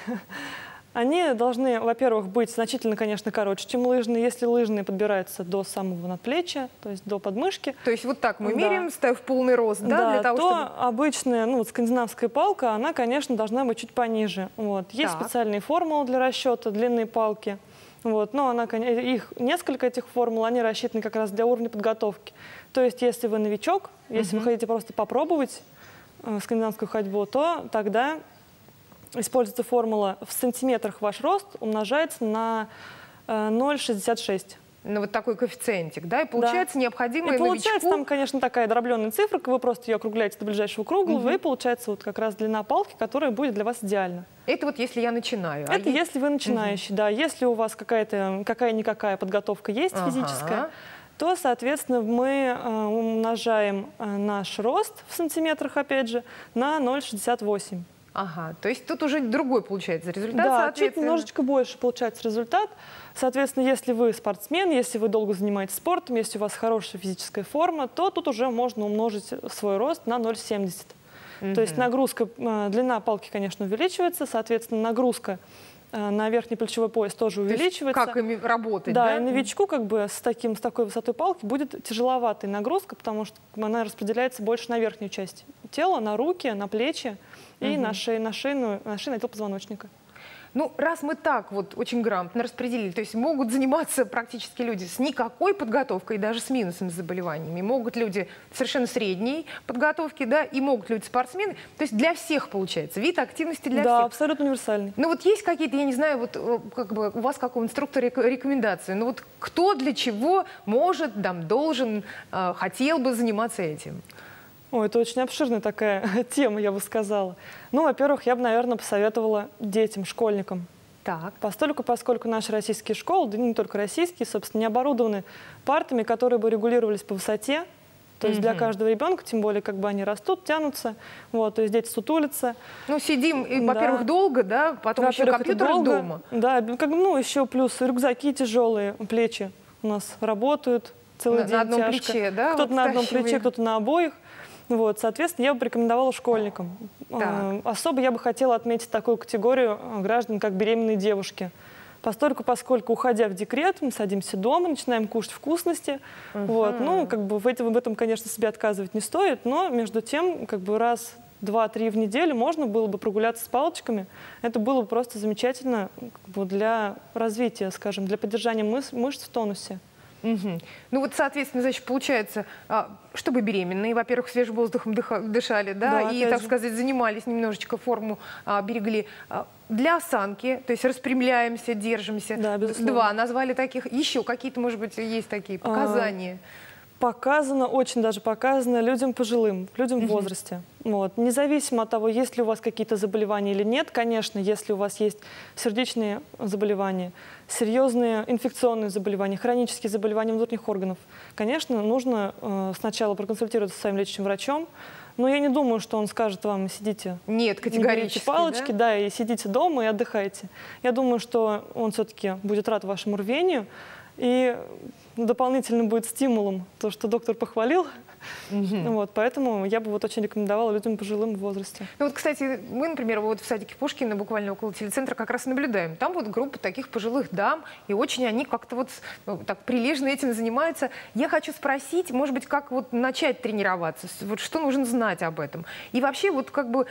Они должны, во-первых, быть значительно, конечно, короче, чем лыжные. Если лыжные, подбираются до самого надплечья, то есть до подмышки. То есть вот так мы меряем, ставим в полный рост, да? Для того, то чтобы... обычная, ну, вот скандинавская палка, она, конечно, должна быть чуть пониже. Вот. Есть специальные формулы для расчета длинной палки. Вот. Но она, их несколько, этих формул, они рассчитаны как раз для уровня подготовки. То есть если вы новичок, если вы хотите просто попробовать скандинавскую ходьбу, то тогда... используется формула: в сантиметрах ваш рост умножается на 0,66. Ну, вот такой коэффициентик, да? И получается необходимая новичку... получается там, конечно, такая дробленная цифра, вы просто ее округляете до ближайшего кругла, и получается вот как раз длина палки, которая будет для вас идеальна. Это вот если я начинаю. Это если вы начинающий, да. Если у вас какая-никакая подготовка есть физическая, то, соответственно, мы умножаем наш рост в сантиметрах, опять же, на 0,68. Ага, то есть тут уже другой получается результат, да, чуть немножечко больше получается результат. Соответственно, если вы спортсмен, если вы долго занимаетесь спортом, если у вас хорошая физическая форма, то тут уже можно умножить свой рост на 0,70. То есть нагрузка, длина палки, конечно, увеличивается, соответственно, нагрузка на верхний плечевой пояс тоже увеличивается. Как им работать, да? Да, и новичку как бы с такой высотой палки будет тяжеловатая нагрузка, потому что она распределяется больше на верхнюю часть тела, на руки, на плечи и на шею, на отдел позвоночника. Ну, раз мы так вот очень грамотно распределили, то есть могут заниматься практически люди с никакой подготовкой, даже с минусом заболеваниями, могут люди совершенно средней подготовки, да, и могут люди спортсмены, то есть для всех получается, вид активности для всех. Да, абсолютно универсальный. Ну вот есть какие-то, я не знаю, вот как бы у вас как у инструктора рекомендации, ну вот кто для чего может, там, должен, хотел бы заниматься этим? Ой, это очень обширная такая тема, я бы сказала. Ну, во-первых, я бы, наверное, посоветовала детям, школьникам. Так. Поскольку наши российские школы, да и не только российские, собственно, не оборудованы партами, которые бы регулировались по высоте. То есть для каждого ребенка, тем более, как бы они растут, тянутся, вот, то есть дети сутулятся. Ну, сидим, во-первых, долго, да, потом еще компьютер дома. Да, ну, еще плюс рюкзаки тяжелые, плечи у нас работают целый день. На одном плече, да? Кто-то на одном плече, кто-то на обоих. Вот, соответственно, я бы рекомендовала школьникам. Так. Особо я бы хотела отметить такую категорию граждан, как беременные девушки. Поскольку, уходя в декрет, мы садимся дома, начинаем кушать вкусности. Вот. Ну, как бы в этом, конечно, себе отказывать не стоит, но между тем, как бы раз, два, три в неделю можно было бы прогуляться с палочками. Это было бы просто замечательно для развития, скажем, для поддержания мышц в тонусе. Ну вот, соответственно, значит, получается, чтобы беременные, во-первых, свежим воздухом дышали, да, и, так сказать, занимались немножечко, форму берегли. Для осанки, то есть распрямляемся, держимся. Да, два назвали таких. Еще какие-то, может быть, есть такие показания? Показано, очень даже показано людям пожилым, людям в возрасте. Вот. Независимо от того, есть ли у вас какие-то заболевания или нет, конечно, если у вас есть сердечные заболевания, серьезные инфекционные заболевания, хронические заболевания внутренних органов, конечно, нужно сначала проконсультироваться со своим лечащим врачом, но я не думаю, что он скажет вам, сидите, нет, категорически, не берите палочки, да? Да, и сидите дома и отдыхайте. Я думаю, что он все-таки будет рад вашему рвению, и дополнительным будет стимулом то, что доктор похвалил. Вот, поэтому я бы вот очень рекомендовала людям пожилым в возрасте. Ну вот, кстати, мы, например, вот в садике Пушкина, буквально около телецентра, как раз наблюдаем. Там вот группа таких пожилых дам, и очень они как-то вот так прилежно этим занимаются. Я хочу спросить, может быть, как вот начать тренироваться, вот что нужно знать об этом. И вообще вот как бы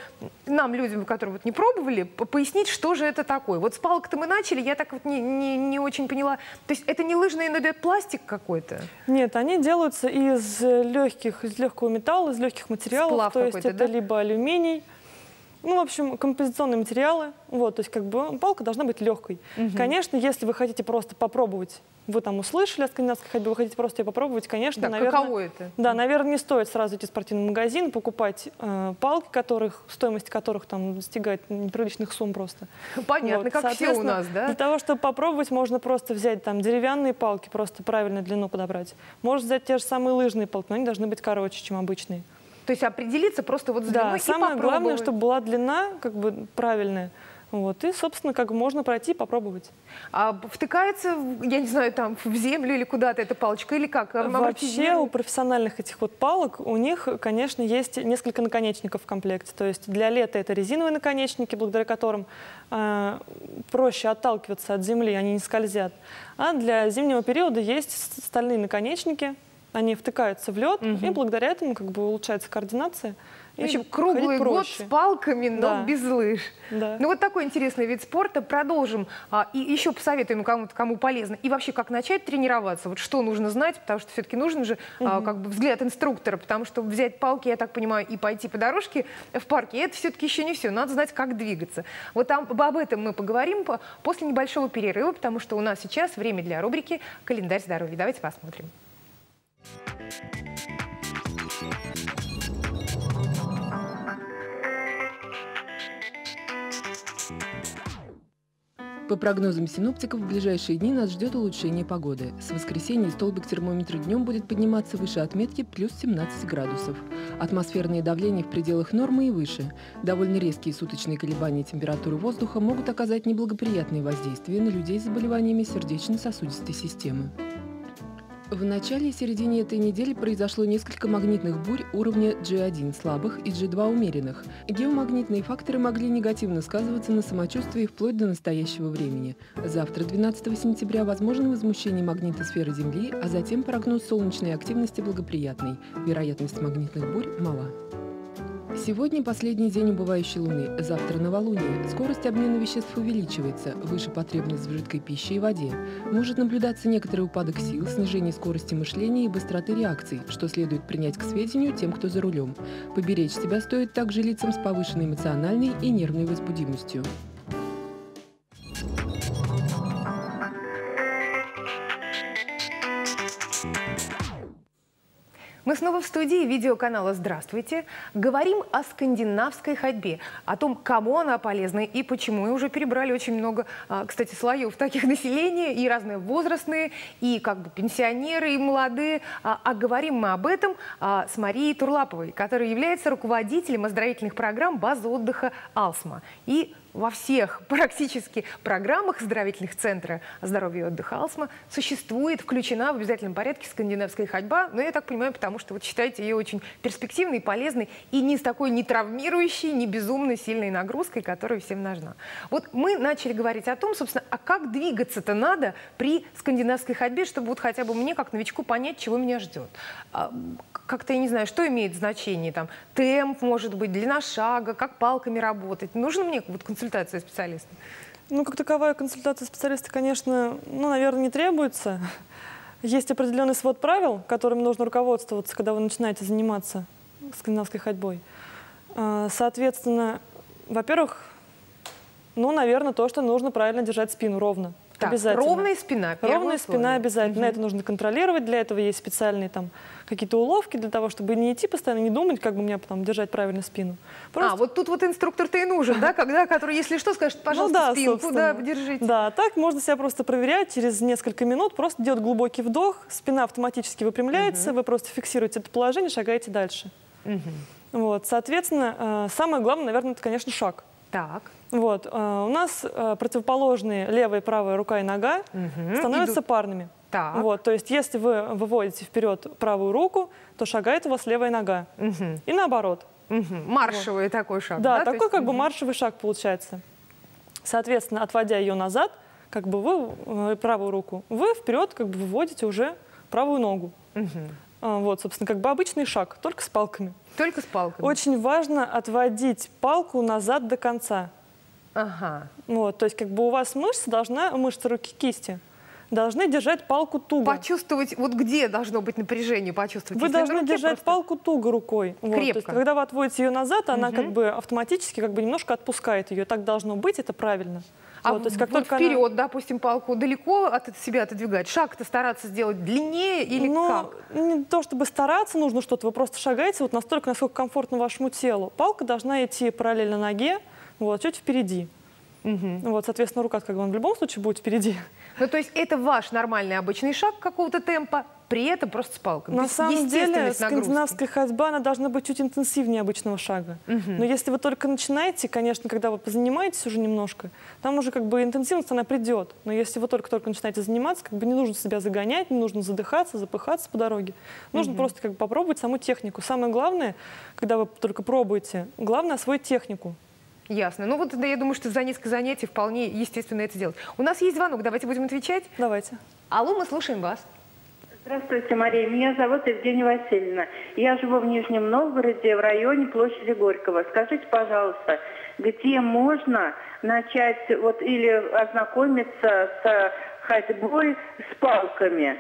нам, людям, которые вот не пробовали, пояснить, что же это такое. Вот с палок-то мы начали, я так вот не очень поняла. То есть это не лыжный пластик какой-то? Нет, они делаются из легкого металла, из легких материалов, сплав, то есть это, да? Либо алюминий, ну, в общем, композиционные материалы, вот, то есть как бы палка должна быть легкой. Конечно, если вы хотите просто попробовать, вы там услышали о скандинавской ходьбе, вы хотите просто ее попробовать, конечно, да, наверное... Каково это? Да, наверное, не стоит сразу идти в спортивный магазин, покупать палки, стоимость которых там достигает неприличных сумм просто. Понятно, вот, как все у нас, да? Для того, чтобы попробовать, можно просто взять там деревянные палки, просто правильную длину подобрать. Можно взять те же самые лыжные палки, но они должны быть короче, чем обычные. То есть определиться просто вот с длиной и попробовать. Самое главное, чтобы была длина как бы правильная. Вот, и, собственно, как можно пройти, попробовать. А втыкается, я не знаю, там, в землю или куда-то эта палочка, или как? Вообще у профессиональных этих вот палок, у них, конечно, есть несколько наконечников в комплекте. То есть для лета это резиновые наконечники, благодаря которым проще отталкиваться от земли, они не скользят. А для зимнего периода есть стальные наконечники, они втыкаются в лед, и благодаря этому как бы улучшается координация. В общем, круглый год с палками, но без лыж. Да. Ну вот такой интересный вид спорта. Продолжим. И еще посоветуем кому-то, кому полезно. И вообще, как начать тренироваться, вот что нужно знать, потому что все-таки нужен же как бы взгляд инструктора, потому что взять палки, я так понимаю, и пойти по дорожке в парке, это все-таки еще не все. Надо знать, как двигаться. Вот там, об этом мы поговорим после небольшого перерыва, потому что у нас сейчас время для рубрики «Календарь здоровья». Давайте посмотрим. По прогнозам синоптиков, в ближайшие дни нас ждет улучшение погоды. С воскресенья столбик термометра днем будет подниматься выше отметки плюс 17 градусов. Атмосферное давление в пределах нормы и выше. Довольно резкие суточные колебания температуры воздуха могут оказать неблагоприятные воздействия на людей с заболеваниями сердечно-сосудистой системы. В начале и середине этой недели произошло несколько магнитных бурь уровня G1 слабых и G2 умеренных. Геомагнитные факторы могли негативно сказываться на самочувствии вплоть до настоящего времени. Завтра, 12 сентября, возможно возмущение магнитосферы Земли, а затем прогноз солнечной активности благоприятный. Вероятность магнитных бурь мала. Сегодня последний день убывающей Луны, завтра новолуние. Скорость обмена веществ увеличивается, выше потребность в жидкой пище и воде. Может наблюдаться некоторый упадок сил, снижение скорости мышления и быстроты реакций, что следует принять к сведению тем, кто за рулем. Поберечь себя стоит также лицам с повышенной эмоциональной и нервной возбудимостью. Мы снова в студии видеоканала «Здравствуйте». Говорим о скандинавской ходьбе, о том, кому она полезна и почему. И уже перебрали очень много, кстати, слоев таких населения, и разные возрастные, и как бы пенсионеры, и молодые. А говорим мы об этом с Марией Турлаповой, которая является руководителем оздоровительных программ базы отдыха «Алсма». И во всех практически программах оздоровительных центра здоровья и отдыха «Алсма» существует, включена в обязательном порядке скандинавская ходьба. Но я так понимаю, потому что вот считаете ее очень перспективной, полезной и не с такой не травмирующей, не безумно сильной нагрузкой, которая всем нужна. Вот мы начали говорить о том, собственно, а как двигаться-то надо при скандинавской ходьбе, чтобы вот хотя бы мне, как новичку, понять, чего меня ждет. Как-то я не знаю, что имеет значение, там, темп, может быть, длина шага, как палками работать. Нужно мне вот консультация специалиста? Ну, как таковая консультация специалиста, конечно, ну, наверное, не требуется. Есть определенный свод правил, которыми нужно руководствоваться, когда вы начинаете заниматься скандинавской ходьбой. Соответственно, во-первых, ну, наверное, то, что нужно правильно держать спину ровно. Так, обязательно. Ровная спина. Ровная спина обязательно. Это нужно контролировать. Для этого есть специальные там какие-то уловки, для того, чтобы не идти постоянно, не думать, как бы мне там держать правильно спину. Просто... А, вот тут вот инструктор-то и нужен, да, когда, который, если что, скажет, пожалуйста, ну, да, спинку, да, держите. Да, так можно себя просто проверять через несколько минут, просто делать глубокий вдох, спина автоматически выпрямляется, вы просто фиксируете это положение, шагаете дальше. Вот, соответственно, самое главное, наверное, это, конечно, шаг. Так. Вот, у нас противоположные левая и правая рука и нога становятся парными. Так. Вот, то есть если вы выводите вперед правую руку, то шагает у вас левая нога. И наоборот. Маршевый вот. Такой шаг. Да, да? Такой есть... как бы маршевый шаг получается. Соответственно, отводя ее назад, как бы вы правую руку, вы вперед как бы выводите уже правую ногу. Вот, собственно, как бы обычный шаг, только с палками. Только с палками. Очень важно отводить палку назад до конца. Ага. Вот, то есть как бы у вас мышцы руки, кисти должны держать палку туго. Почувствовать, вот где должно быть напряжение, почувствовать. Вы должны держать палку туго рукой. Крепко. Вот, то есть, когда вы отводите ее назад, она как бы автоматически как бы немножко отпускает ее. Так должно быть, это правильно. А вот, то есть, как вот только вперед, она... допустим, палку далеко от себя отодвигать, шаг-то стараться сделать длиннее или как? Не то чтобы стараться нужно что-то, вы просто шагаете вот настолько, насколько комфортно вашему телу. Палка должна идти параллельно ноге, вот, чуть впереди. Вот, соответственно, рука как бы, в любом случае будет впереди. Ну, то есть это ваш нормальный обычный шаг какого-то темпа, при этом просто с палкой. На самом деле скандинавская ходьба, она должна быть чуть интенсивнее обычного шага. Но если вы только начинаете, конечно, когда вы позанимаетесь уже немножко, там уже как бы интенсивность, она придет. Но если вы только-только начинаете заниматься, как бы не нужно себя загонять, не нужно задыхаться, запыхаться по дороге. Нужно просто как бы попробовать саму технику. Самое главное, когда вы только пробуете, главное освоить технику. Ясно. Ну вот да, я думаю, что за несколько занятий вполне естественно это делать. У нас есть звонок, давайте будем отвечать. Давайте. Алло, мы слушаем вас. Здравствуйте, Мария. Меня зовут Евгения Васильевна. Я живу в Нижнем Новгороде, в районе площади Горького. Скажите, пожалуйста, где можно начать вот или ознакомиться с ходьбой с палками?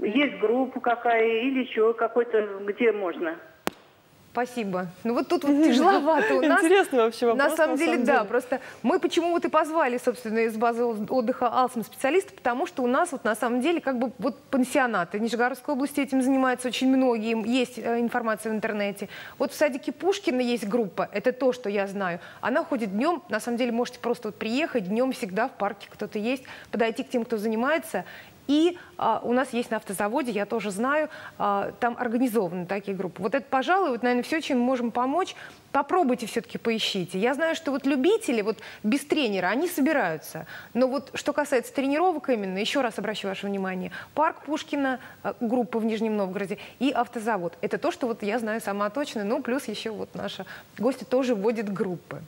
Есть группа какая или чего, какой-то, где можно? Спасибо. Ну вот тут вот тяжеловато у нас. Интересный вообще вопрос. На самом деле, да. Просто мы почему вот и позвали, собственно, из базы отдыха «Алсма» специалистов, потому что у нас вот на самом деле как бы вот пансионаты Нижегородской области этим занимаются очень многие. Есть информация в интернете. Вот в садике Пушкина есть группа, это то, что я знаю. Она ходит днем, на самом деле можете просто вот приехать, днем всегда в парке кто-то есть, подойти к тем, кто занимается, И у нас есть на автозаводе, я тоже знаю, там организованы такие группы. Вот это, пожалуй, вот, наверное, все, чем мы можем помочь. Попробуйте все-таки, поищите. Я знаю, что вот любители вот без тренера, они собираются. Но вот что касается тренировок именно, еще раз обращу ваше внимание, парк Пушкина, группа в Нижнем Новгороде и автозавод. Это то, что вот я знаю сама точно, ну плюс еще вот наши гости тоже вводят группы.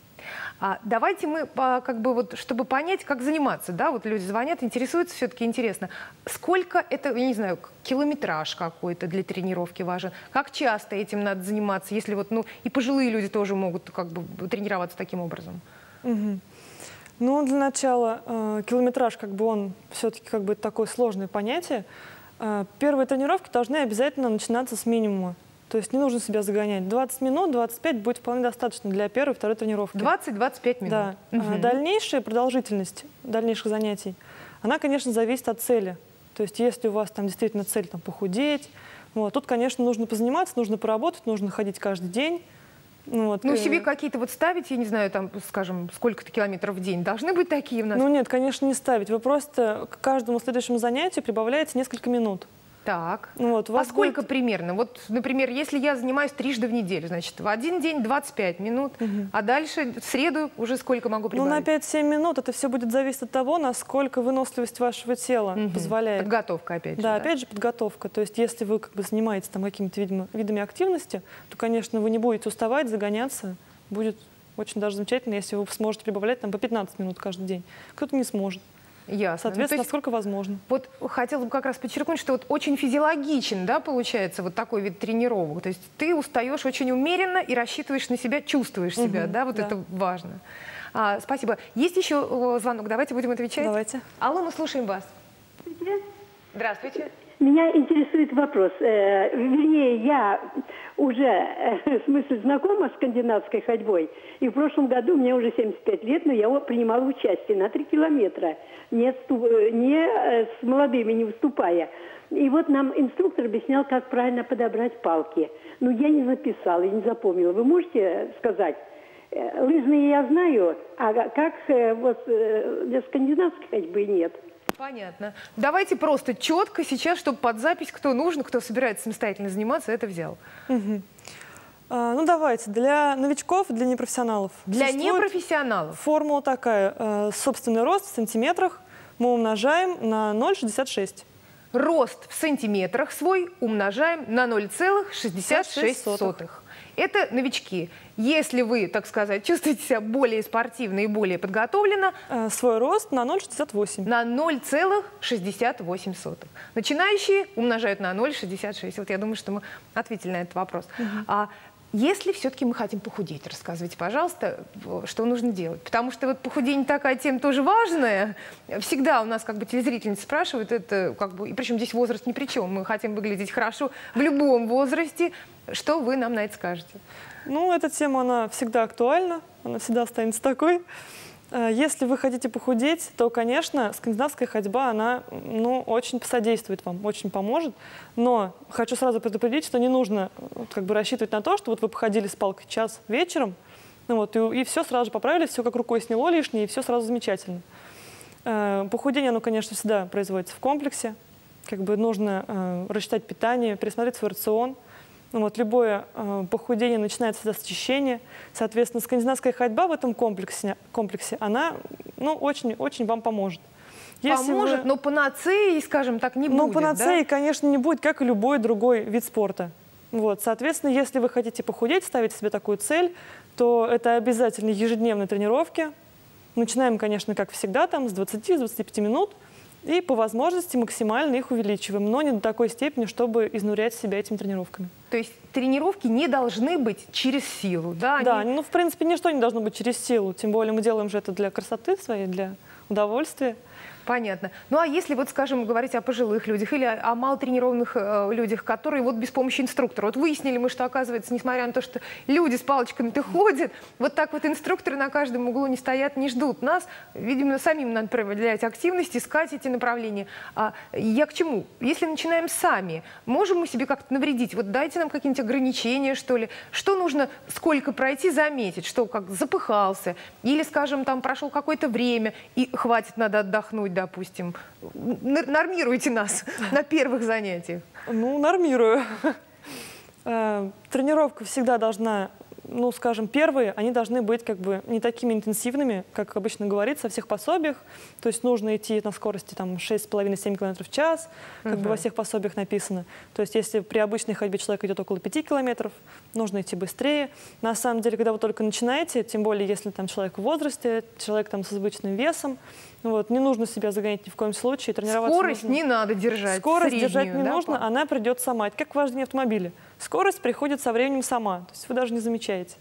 Давайте мы, как бы вот, чтобы понять, как заниматься, да, вот люди звонят, интересуются, все-таки интересно, сколько это, я не знаю, километраж какой-то для тренировки важен, как часто этим надо заниматься, если вот, ну, и пожилые люди тоже могут как бы тренироваться таким образом. Угу. Ну, для начала, километраж, как бы он все-таки как бы такое сложное понятие. Первые тренировки должны обязательно начинаться с минимума. То есть не нужно себя загонять. 20 минут, 25 будет вполне достаточно для первой и второй тренировки. 20-25 минут. Да. Угу. Дальнейшая продолжительность дальнейших занятий, она, конечно, зависит от цели. То есть если у вас там действительно цель там, похудеть, вот, тут, конечно, нужно позаниматься, нужно поработать, нужно ходить каждый день. Вот. Ну, себе какие-то вот ставить, я не знаю, там, скажем, сколько-то километров в день. Должны быть такие у нас? Ну, нет, конечно, не ставить. Вы просто к каждому следующему занятию прибавляете несколько минут. Так, вот, а сколько будет... примерно? Вот, например, если я занимаюсь трижды в неделю, значит, в один день 25 минут, угу. А дальше в среду уже сколько могу прибавить? Ну, на 5-7 минут это все будет зависеть от того, насколько выносливость вашего тела угу. позволяет. Подготовка, опять же. Да, опять же, подготовка. То есть, если вы как бы занимаетесь там какими-то видами активности, то, конечно, вы не будете уставать, загоняться. Будет очень даже замечательно, если вы сможете прибавлять там по 15 минут каждый день. Кто-то не сможет. Ясно. Соответственно, ну, есть, насколько возможно. Вот хотела бы как раз подчеркнуть, что вот очень физиологичен, да, получается, вот такой вид тренировок. То есть ты устаешь очень умеренно и рассчитываешь на себя, чувствуешь себя, да, вот да. Это важно. Спасибо. Есть еще звонок, давайте будем отвечать. Давайте. Алло, мы слушаем вас. Здравствуйте. Меня интересует вопрос. Вернее, я уже, в смысле, знакома с скандинавской ходьбой. И в прошлом году, мне уже 75 лет, но я принимала участие на 3 километра, не с молодыми не выступая. И вот нам инструктор объяснял, как правильно подобрать палки. Но я не записала, я не запомнила. Вы можете сказать? Лыжные я знаю, а как вот, для скандинавской ходьбы нет. Понятно. Давайте просто четко сейчас, чтобы под запись, кто нужен, кто собирается самостоятельно заниматься, это взял. Угу. Ну давайте, для новичков, для непрофессионалов. Для непрофессионалов. Формула такая, собственный рост в сантиметрах мы умножаем на 0,66. Рост в сантиметрах свой умножаем на 0,66. Это новички. Если вы, так сказать, чувствуете себя более спортивно и более подготовленно... Свой рост на 0,68. На 0,68. Начинающие умножают на 0,66. Вот я думаю, что мы ответили на этот вопрос. Угу. Если все-таки мы хотим похудеть, рассказывайте, пожалуйста, что нужно делать. Потому что вот похудение такая тема тоже важная. Всегда у нас как бы телезрительницы спрашивают, это как бы, и причем здесь возраст ни при чем. Мы хотим выглядеть хорошо в любом возрасте. Что вы нам на это скажете? Ну, эта тема, она всегда актуальна, она всегда останется такой. Если вы хотите похудеть, то, конечно, скандинавская ходьба, она ну, очень посодействует вам, очень поможет. Но хочу сразу предупредить, что не нужно как бы рассчитывать на то, что вот вы походили с палкой час вечером, ну, вот, и все сразу же поправили, все как рукой сняло лишнее, и все сразу замечательно. Похудение, оно, конечно, всегда производится в комплексе. Как бы нужно рассчитать питание, пересмотреть свой рацион. Ну, вот, любое похудение начинается с очищения. Соответственно, скандинавская ходьба в этом комплексе она очень-очень вам поможет. Если поможет, но панацеи, скажем так, не будет. Но панацеи, да? Конечно, не будет, как и любой другой вид спорта. Вот, соответственно, если вы хотите похудеть, ставите себе такую цель, то это обязательно ежедневные тренировки. Начинаем, конечно, как всегда, там, с 20-25 минут. И по возможности максимально их увеличиваем, но не до такой степени, чтобы изнурять себя этими тренировками. То есть тренировки не должны быть через силу, да? Да, ну в принципе ничто не должно быть через силу, тем более мы делаем же это для красоты своей, для удовольствия. Понятно. Ну а если, вот, скажем, говорить о пожилых людях или о малотренированных людях, которые вот без помощи инструктора. Вот выяснили мы, что оказывается, несмотря на то, что люди с палочками-то ходят, вот так вот инструкторы на каждом углу не стоят, не ждут нас. Видимо, самим надо проявлять активность, искать эти направления. Я к чему? Если начинаем сами, можем мы себе как-то навредить? Вот дайте нам какие-нибудь ограничения, что ли. Что нужно, сколько пройти, заметить, что как запыхался. Или, скажем, там прошел какое-то время, и хватит, надо отдохнуть. допустим? Нормируйте нас на первых занятиях. Ну, нормирую. Тренировка всегда должна, ну, скажем, первые, они должны быть как бы не такими интенсивными, как обычно говорится, во всех пособиях. То есть нужно идти на скорости 6,5-7 км в час, как бы во всех пособиях написано. То есть если при обычной ходьбе человек идет около 5 км, нужно идти быстрее. На самом деле, когда вы только начинаете, тем более если человек в возрасте, человек с обычным весом, вот, не нужно себя загонять ни в коем случае. Тренироваться скорость нужно... не надо держать. Скорость среднюю, держать не нужно, она придет сама. Это как вождение автомобиля. Скорость приходит со временем сама, то есть вы даже не замечаете.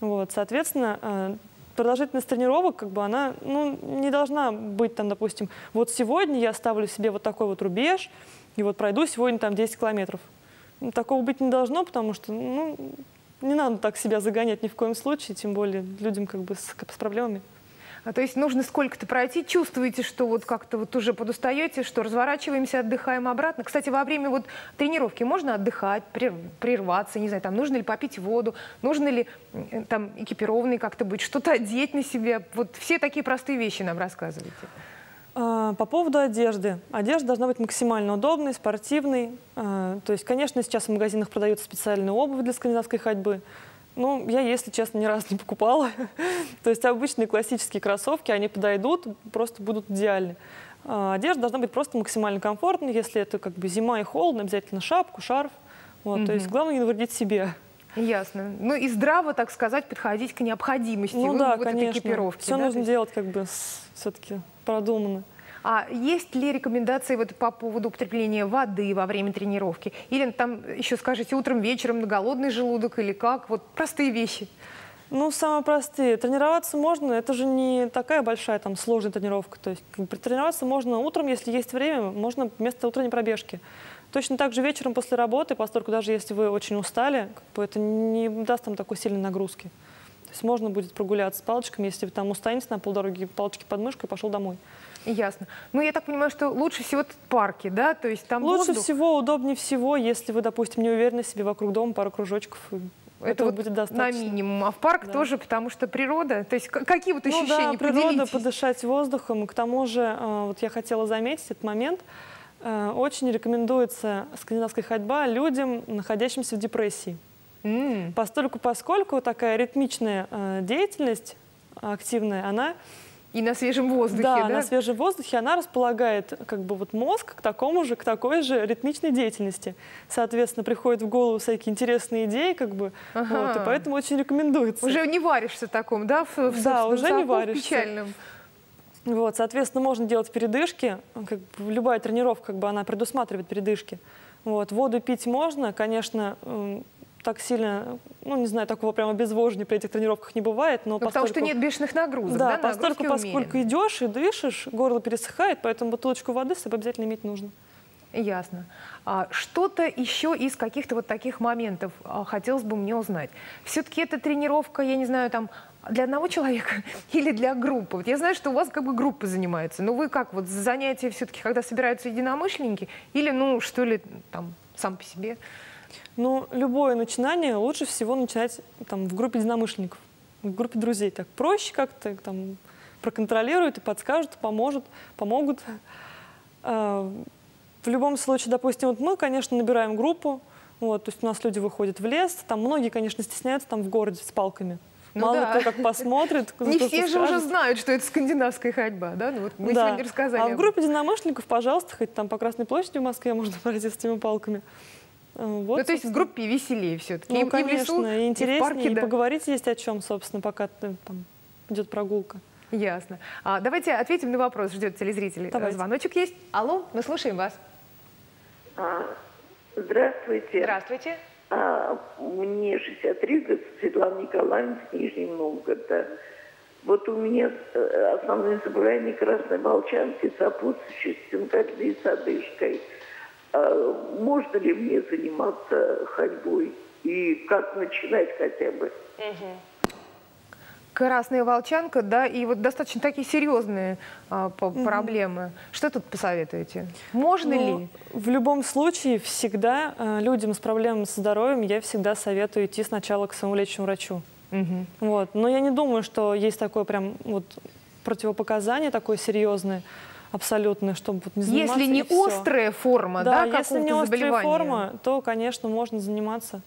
Вот, соответственно, продолжительность тренировок, она не должна быть, допустим, вот сегодня я ставлю себе вот такой вот рубеж, и вот пройду сегодня 10 километров. Такого быть не должно, потому что, не надо так себя загонять ни в коем случае, тем более людям с проблемами. То есть нужно сколько-то пройти, чувствуете, что уже подустаете, что разворачиваемся, отдыхаем обратно. Кстати, во время тренировки можно отдыхать, прерваться, не знаю, нужно ли попить воду, нужно ли экипированный как-то быть, что-то одеть на себя. Вот все такие простые вещи нам рассказываете. По поводу одежды. Одежда должна быть максимально удобной, спортивной. То есть, конечно, сейчас в магазинах продаются специальные обувь для скандинавской ходьбы. Ну, я, если честно, ни разу не покупала. То есть обычные классические кроссовки, они подойдут, просто будут идеальны. Одежда должна быть просто максимально комфортной. Если это зима и холодно, обязательно шапку, шарф. Вот, то есть главное не навредить себе. Ясно. Ну и здраво, так сказать, подходить к необходимости. Ну да, конечно. Экипировки, все нужно делать все-таки продуманно. А есть ли рекомендации по поводу употребления воды во время тренировки? Или еще скажите утром, вечером, на голодный желудок или как? Вот простые вещи. Ну, самые простые. Тренироваться можно, это же не такая большая сложная тренировка. То есть тренироваться можно утром, если есть время, можно вместо утренней пробежки. Точно так же вечером после работы, поскольку даже если вы очень устали, это не даст такой сильной нагрузки. То есть можно будет прогуляться с палочками, если вы устанете на полдороги, палочки под мышкой, пошел домой. Ясно. Ну, я так понимаю, что лучше всего парки, да? То есть лучше воздух... всего, удобнее всего, если вы, допустим, не уверены себе, вокруг дома пару кружочков. Это будет достаточно. На минимум. А в парк тоже, потому что природа. То есть какие ощущения? Ну да, природа, подышать воздухом. И к тому же, я хотела заметить этот момент, очень рекомендуется скандинавская ходьба людям, находящимся в депрессии. Поскольку такая ритмичная деятельность активная, она... И на свежем воздухе, да? На свежем воздухе она располагает мозг к такой же ритмичной деятельности. Соответственно, приходят в голову всякие интересные идеи, и поэтому очень рекомендуется. Уже не варишься в таком, да? Да, уже не варишься. Печальном. Вот, соответственно, можно делать передышки. Любая тренировка, она предусматривает передышки. Вот, воду пить можно, конечно... Так сильно, не знаю, такого прямо обезвоживания при этих тренировках не бывает. Но поскольку, потому что нет бешеных нагрузок. Да, поскольку идешь и дышишь, горло пересыхает, поэтому бутылочку воды с собой обязательно иметь нужно. Ясно. Что-то еще из каких-то таких моментов хотелось бы мне узнать. Все-таки эта тренировка, я не знаю, для одного человека или для группы? Вот я знаю, что у вас группа занимается, но вы как, занятия все-таки, когда собираются единомышленники, или, сам по себе? Ну, любое начинание лучше всего начинать в группе единомышленников, в группе друзей. Так проще как-то, проконтролируют и подскажут, помогут. В любом случае, допустим, мы, конечно, набираем группу. Вот, то есть у нас люди выходят в лес. Многие, конечно, стесняются в городе с палками. Мало кто как посмотрит. Не все же уже знают, что это скандинавская ходьба, да? Мы сегодня рассказали. А в группе единомышленников, пожалуйста, хоть по Красной площади в Москве можно пройти с этими палками. Вот, то есть в группе веселее все-таки. Ну, конечно, интереснее, парке, да. Поговорить есть о чем, собственно, пока идет прогулка. Ясно. Давайте ответим на вопрос, ждет телезрителей. Звоночек есть. Алло, мы слушаем вас. Здравствуйте. Здравствуйте. Мне 63 года, Светлана Николаевна с Нижнего Новгорода. Вот у меня основные заболевания красной волчанки, сопутствующие стенкоклизму с одышкой. Можно ли мне заниматься ходьбой? И как начинать хотя бы? Красная волчанка, да, и достаточно такие серьезные проблемы. Что тут посоветуете? Можно ли? В любом случае, всегда людям с проблемами со здоровьем я всегда советую идти сначала к своему лечащему врачу. Вот. Но я не думаю, что есть такое прям противопоказание такое серьезное. абсолютные, чтобы не заниматься. Если не острая форма, да, если не острая форма, то, конечно, можно заниматься.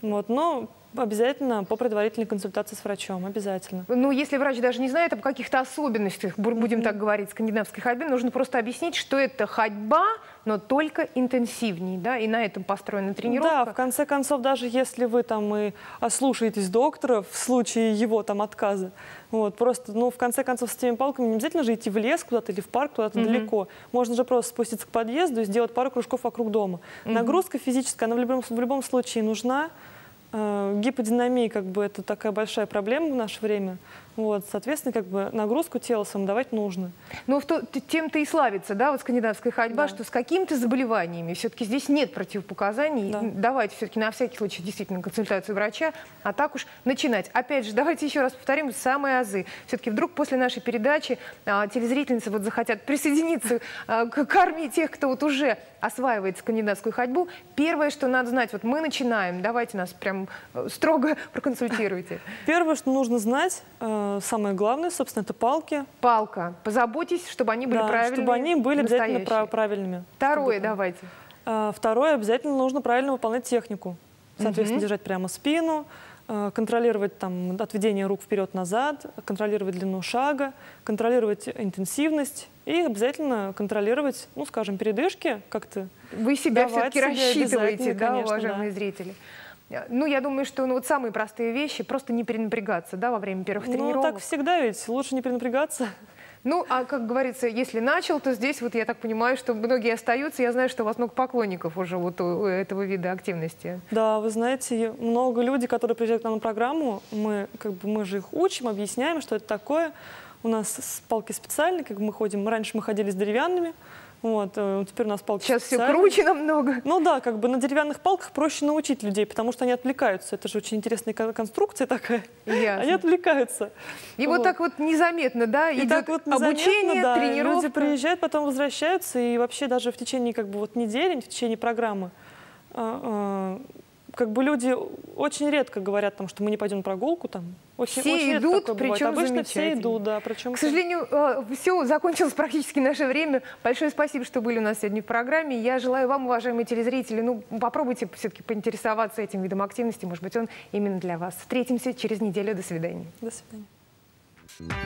Вот, но обязательно по предварительной консультации с врачом, обязательно. Ну, если врач даже не знает об каких-то особенностях, будем так говорить, скандинавской ходьбы, нужно просто объяснить, что это ходьба, но только интенсивней, да, и на этом построена тренировка. Да, в конце концов, даже если вы там и ослушаетесь доктора в случае его там отказа, вот, просто, ну, в конце концов, с теми палками не обязательно же идти в лес куда-то или в парк куда-то далеко. Можно же просто спуститься к подъезду и сделать пару кружков вокруг дома. Нагрузка физическая, она в любом случае нужна. Гиподинамия, как бы, это такая большая проблема в наше время. Вот, соответственно, как бы нагрузку тела сам давать нужно. Но тем-то и славится, да, вот скандинавская ходьба, да, что с какими-то заболеваниями все-таки здесь нет противопоказаний. Да. Давайте все-таки на всякий случай действительно консультацию врача, а так уж начинать. Опять же, давайте еще раз повторим самые азы. Все-таки вдруг после нашей передачи телезрительницы вот захотят присоединиться к армии тех, кто вот уже осваивает скандинавскую ходьбу. Первое, что надо знать, вот мы начинаем, давайте нас прям строго проконсультируйте. Первое, что нужно знать, самое главное, собственно, это палки. Палка. Позаботьтесь, чтобы они были правильными. Чтобы они были обязательно правильными. Второе, давайте. Второе, обязательно нужно правильно выполнять технику. Соответственно, держать прямо спину, контролировать там отведение рук вперед-назад, контролировать длину шага, контролировать интенсивность и обязательно контролировать, ну, скажем, передышки как-то. Вы себя все-таки рассчитываете, да, уважаемые зрители? Ну, я думаю, что вот самые простые вещи, просто не перенапрягаться, да, во время первых тренировок. Ну, так всегда ведь, лучше не перенапрягаться. Ну, а как говорится, если начал, то здесь, вот я так понимаю, что многие остаются. Я знаю, что у вас много поклонников уже вот у этого вида активности. Да, вы знаете, много людей, которые приезжают к нам на программу, мы же их учим, объясняем, что это такое. У нас палки специальные, как мы ходим. Раньше мы ходили с деревянными. Вот, теперь у нас палки сейчас специальные. Все круче намного. Ну да, как бы на деревянных палках проще научить людей, потому что они отвлекаются. Это же очень интересная конструкция такая. Ясно. Они отвлекаются. И вот так вот незаметно, да, и идет так вот обучение, да, тренировка. Люди приезжают, потом возвращаются, и вообще даже в течение как бы вот недели, в течение программы, как бы люди очень редко говорят, там, что мы не пойдем на прогулку. Там. Очень, все очень идут, причем обычно все идут. Да, причем... К сожалению, все, закончилось практически наше время. Большое спасибо, что были у нас сегодня в программе. Я желаю вам, уважаемые телезрители, ну, попробуйте все-таки поинтересоваться этим видом активности. Может быть, он именно для вас. Встретимся через неделю. До свидания. До свидания.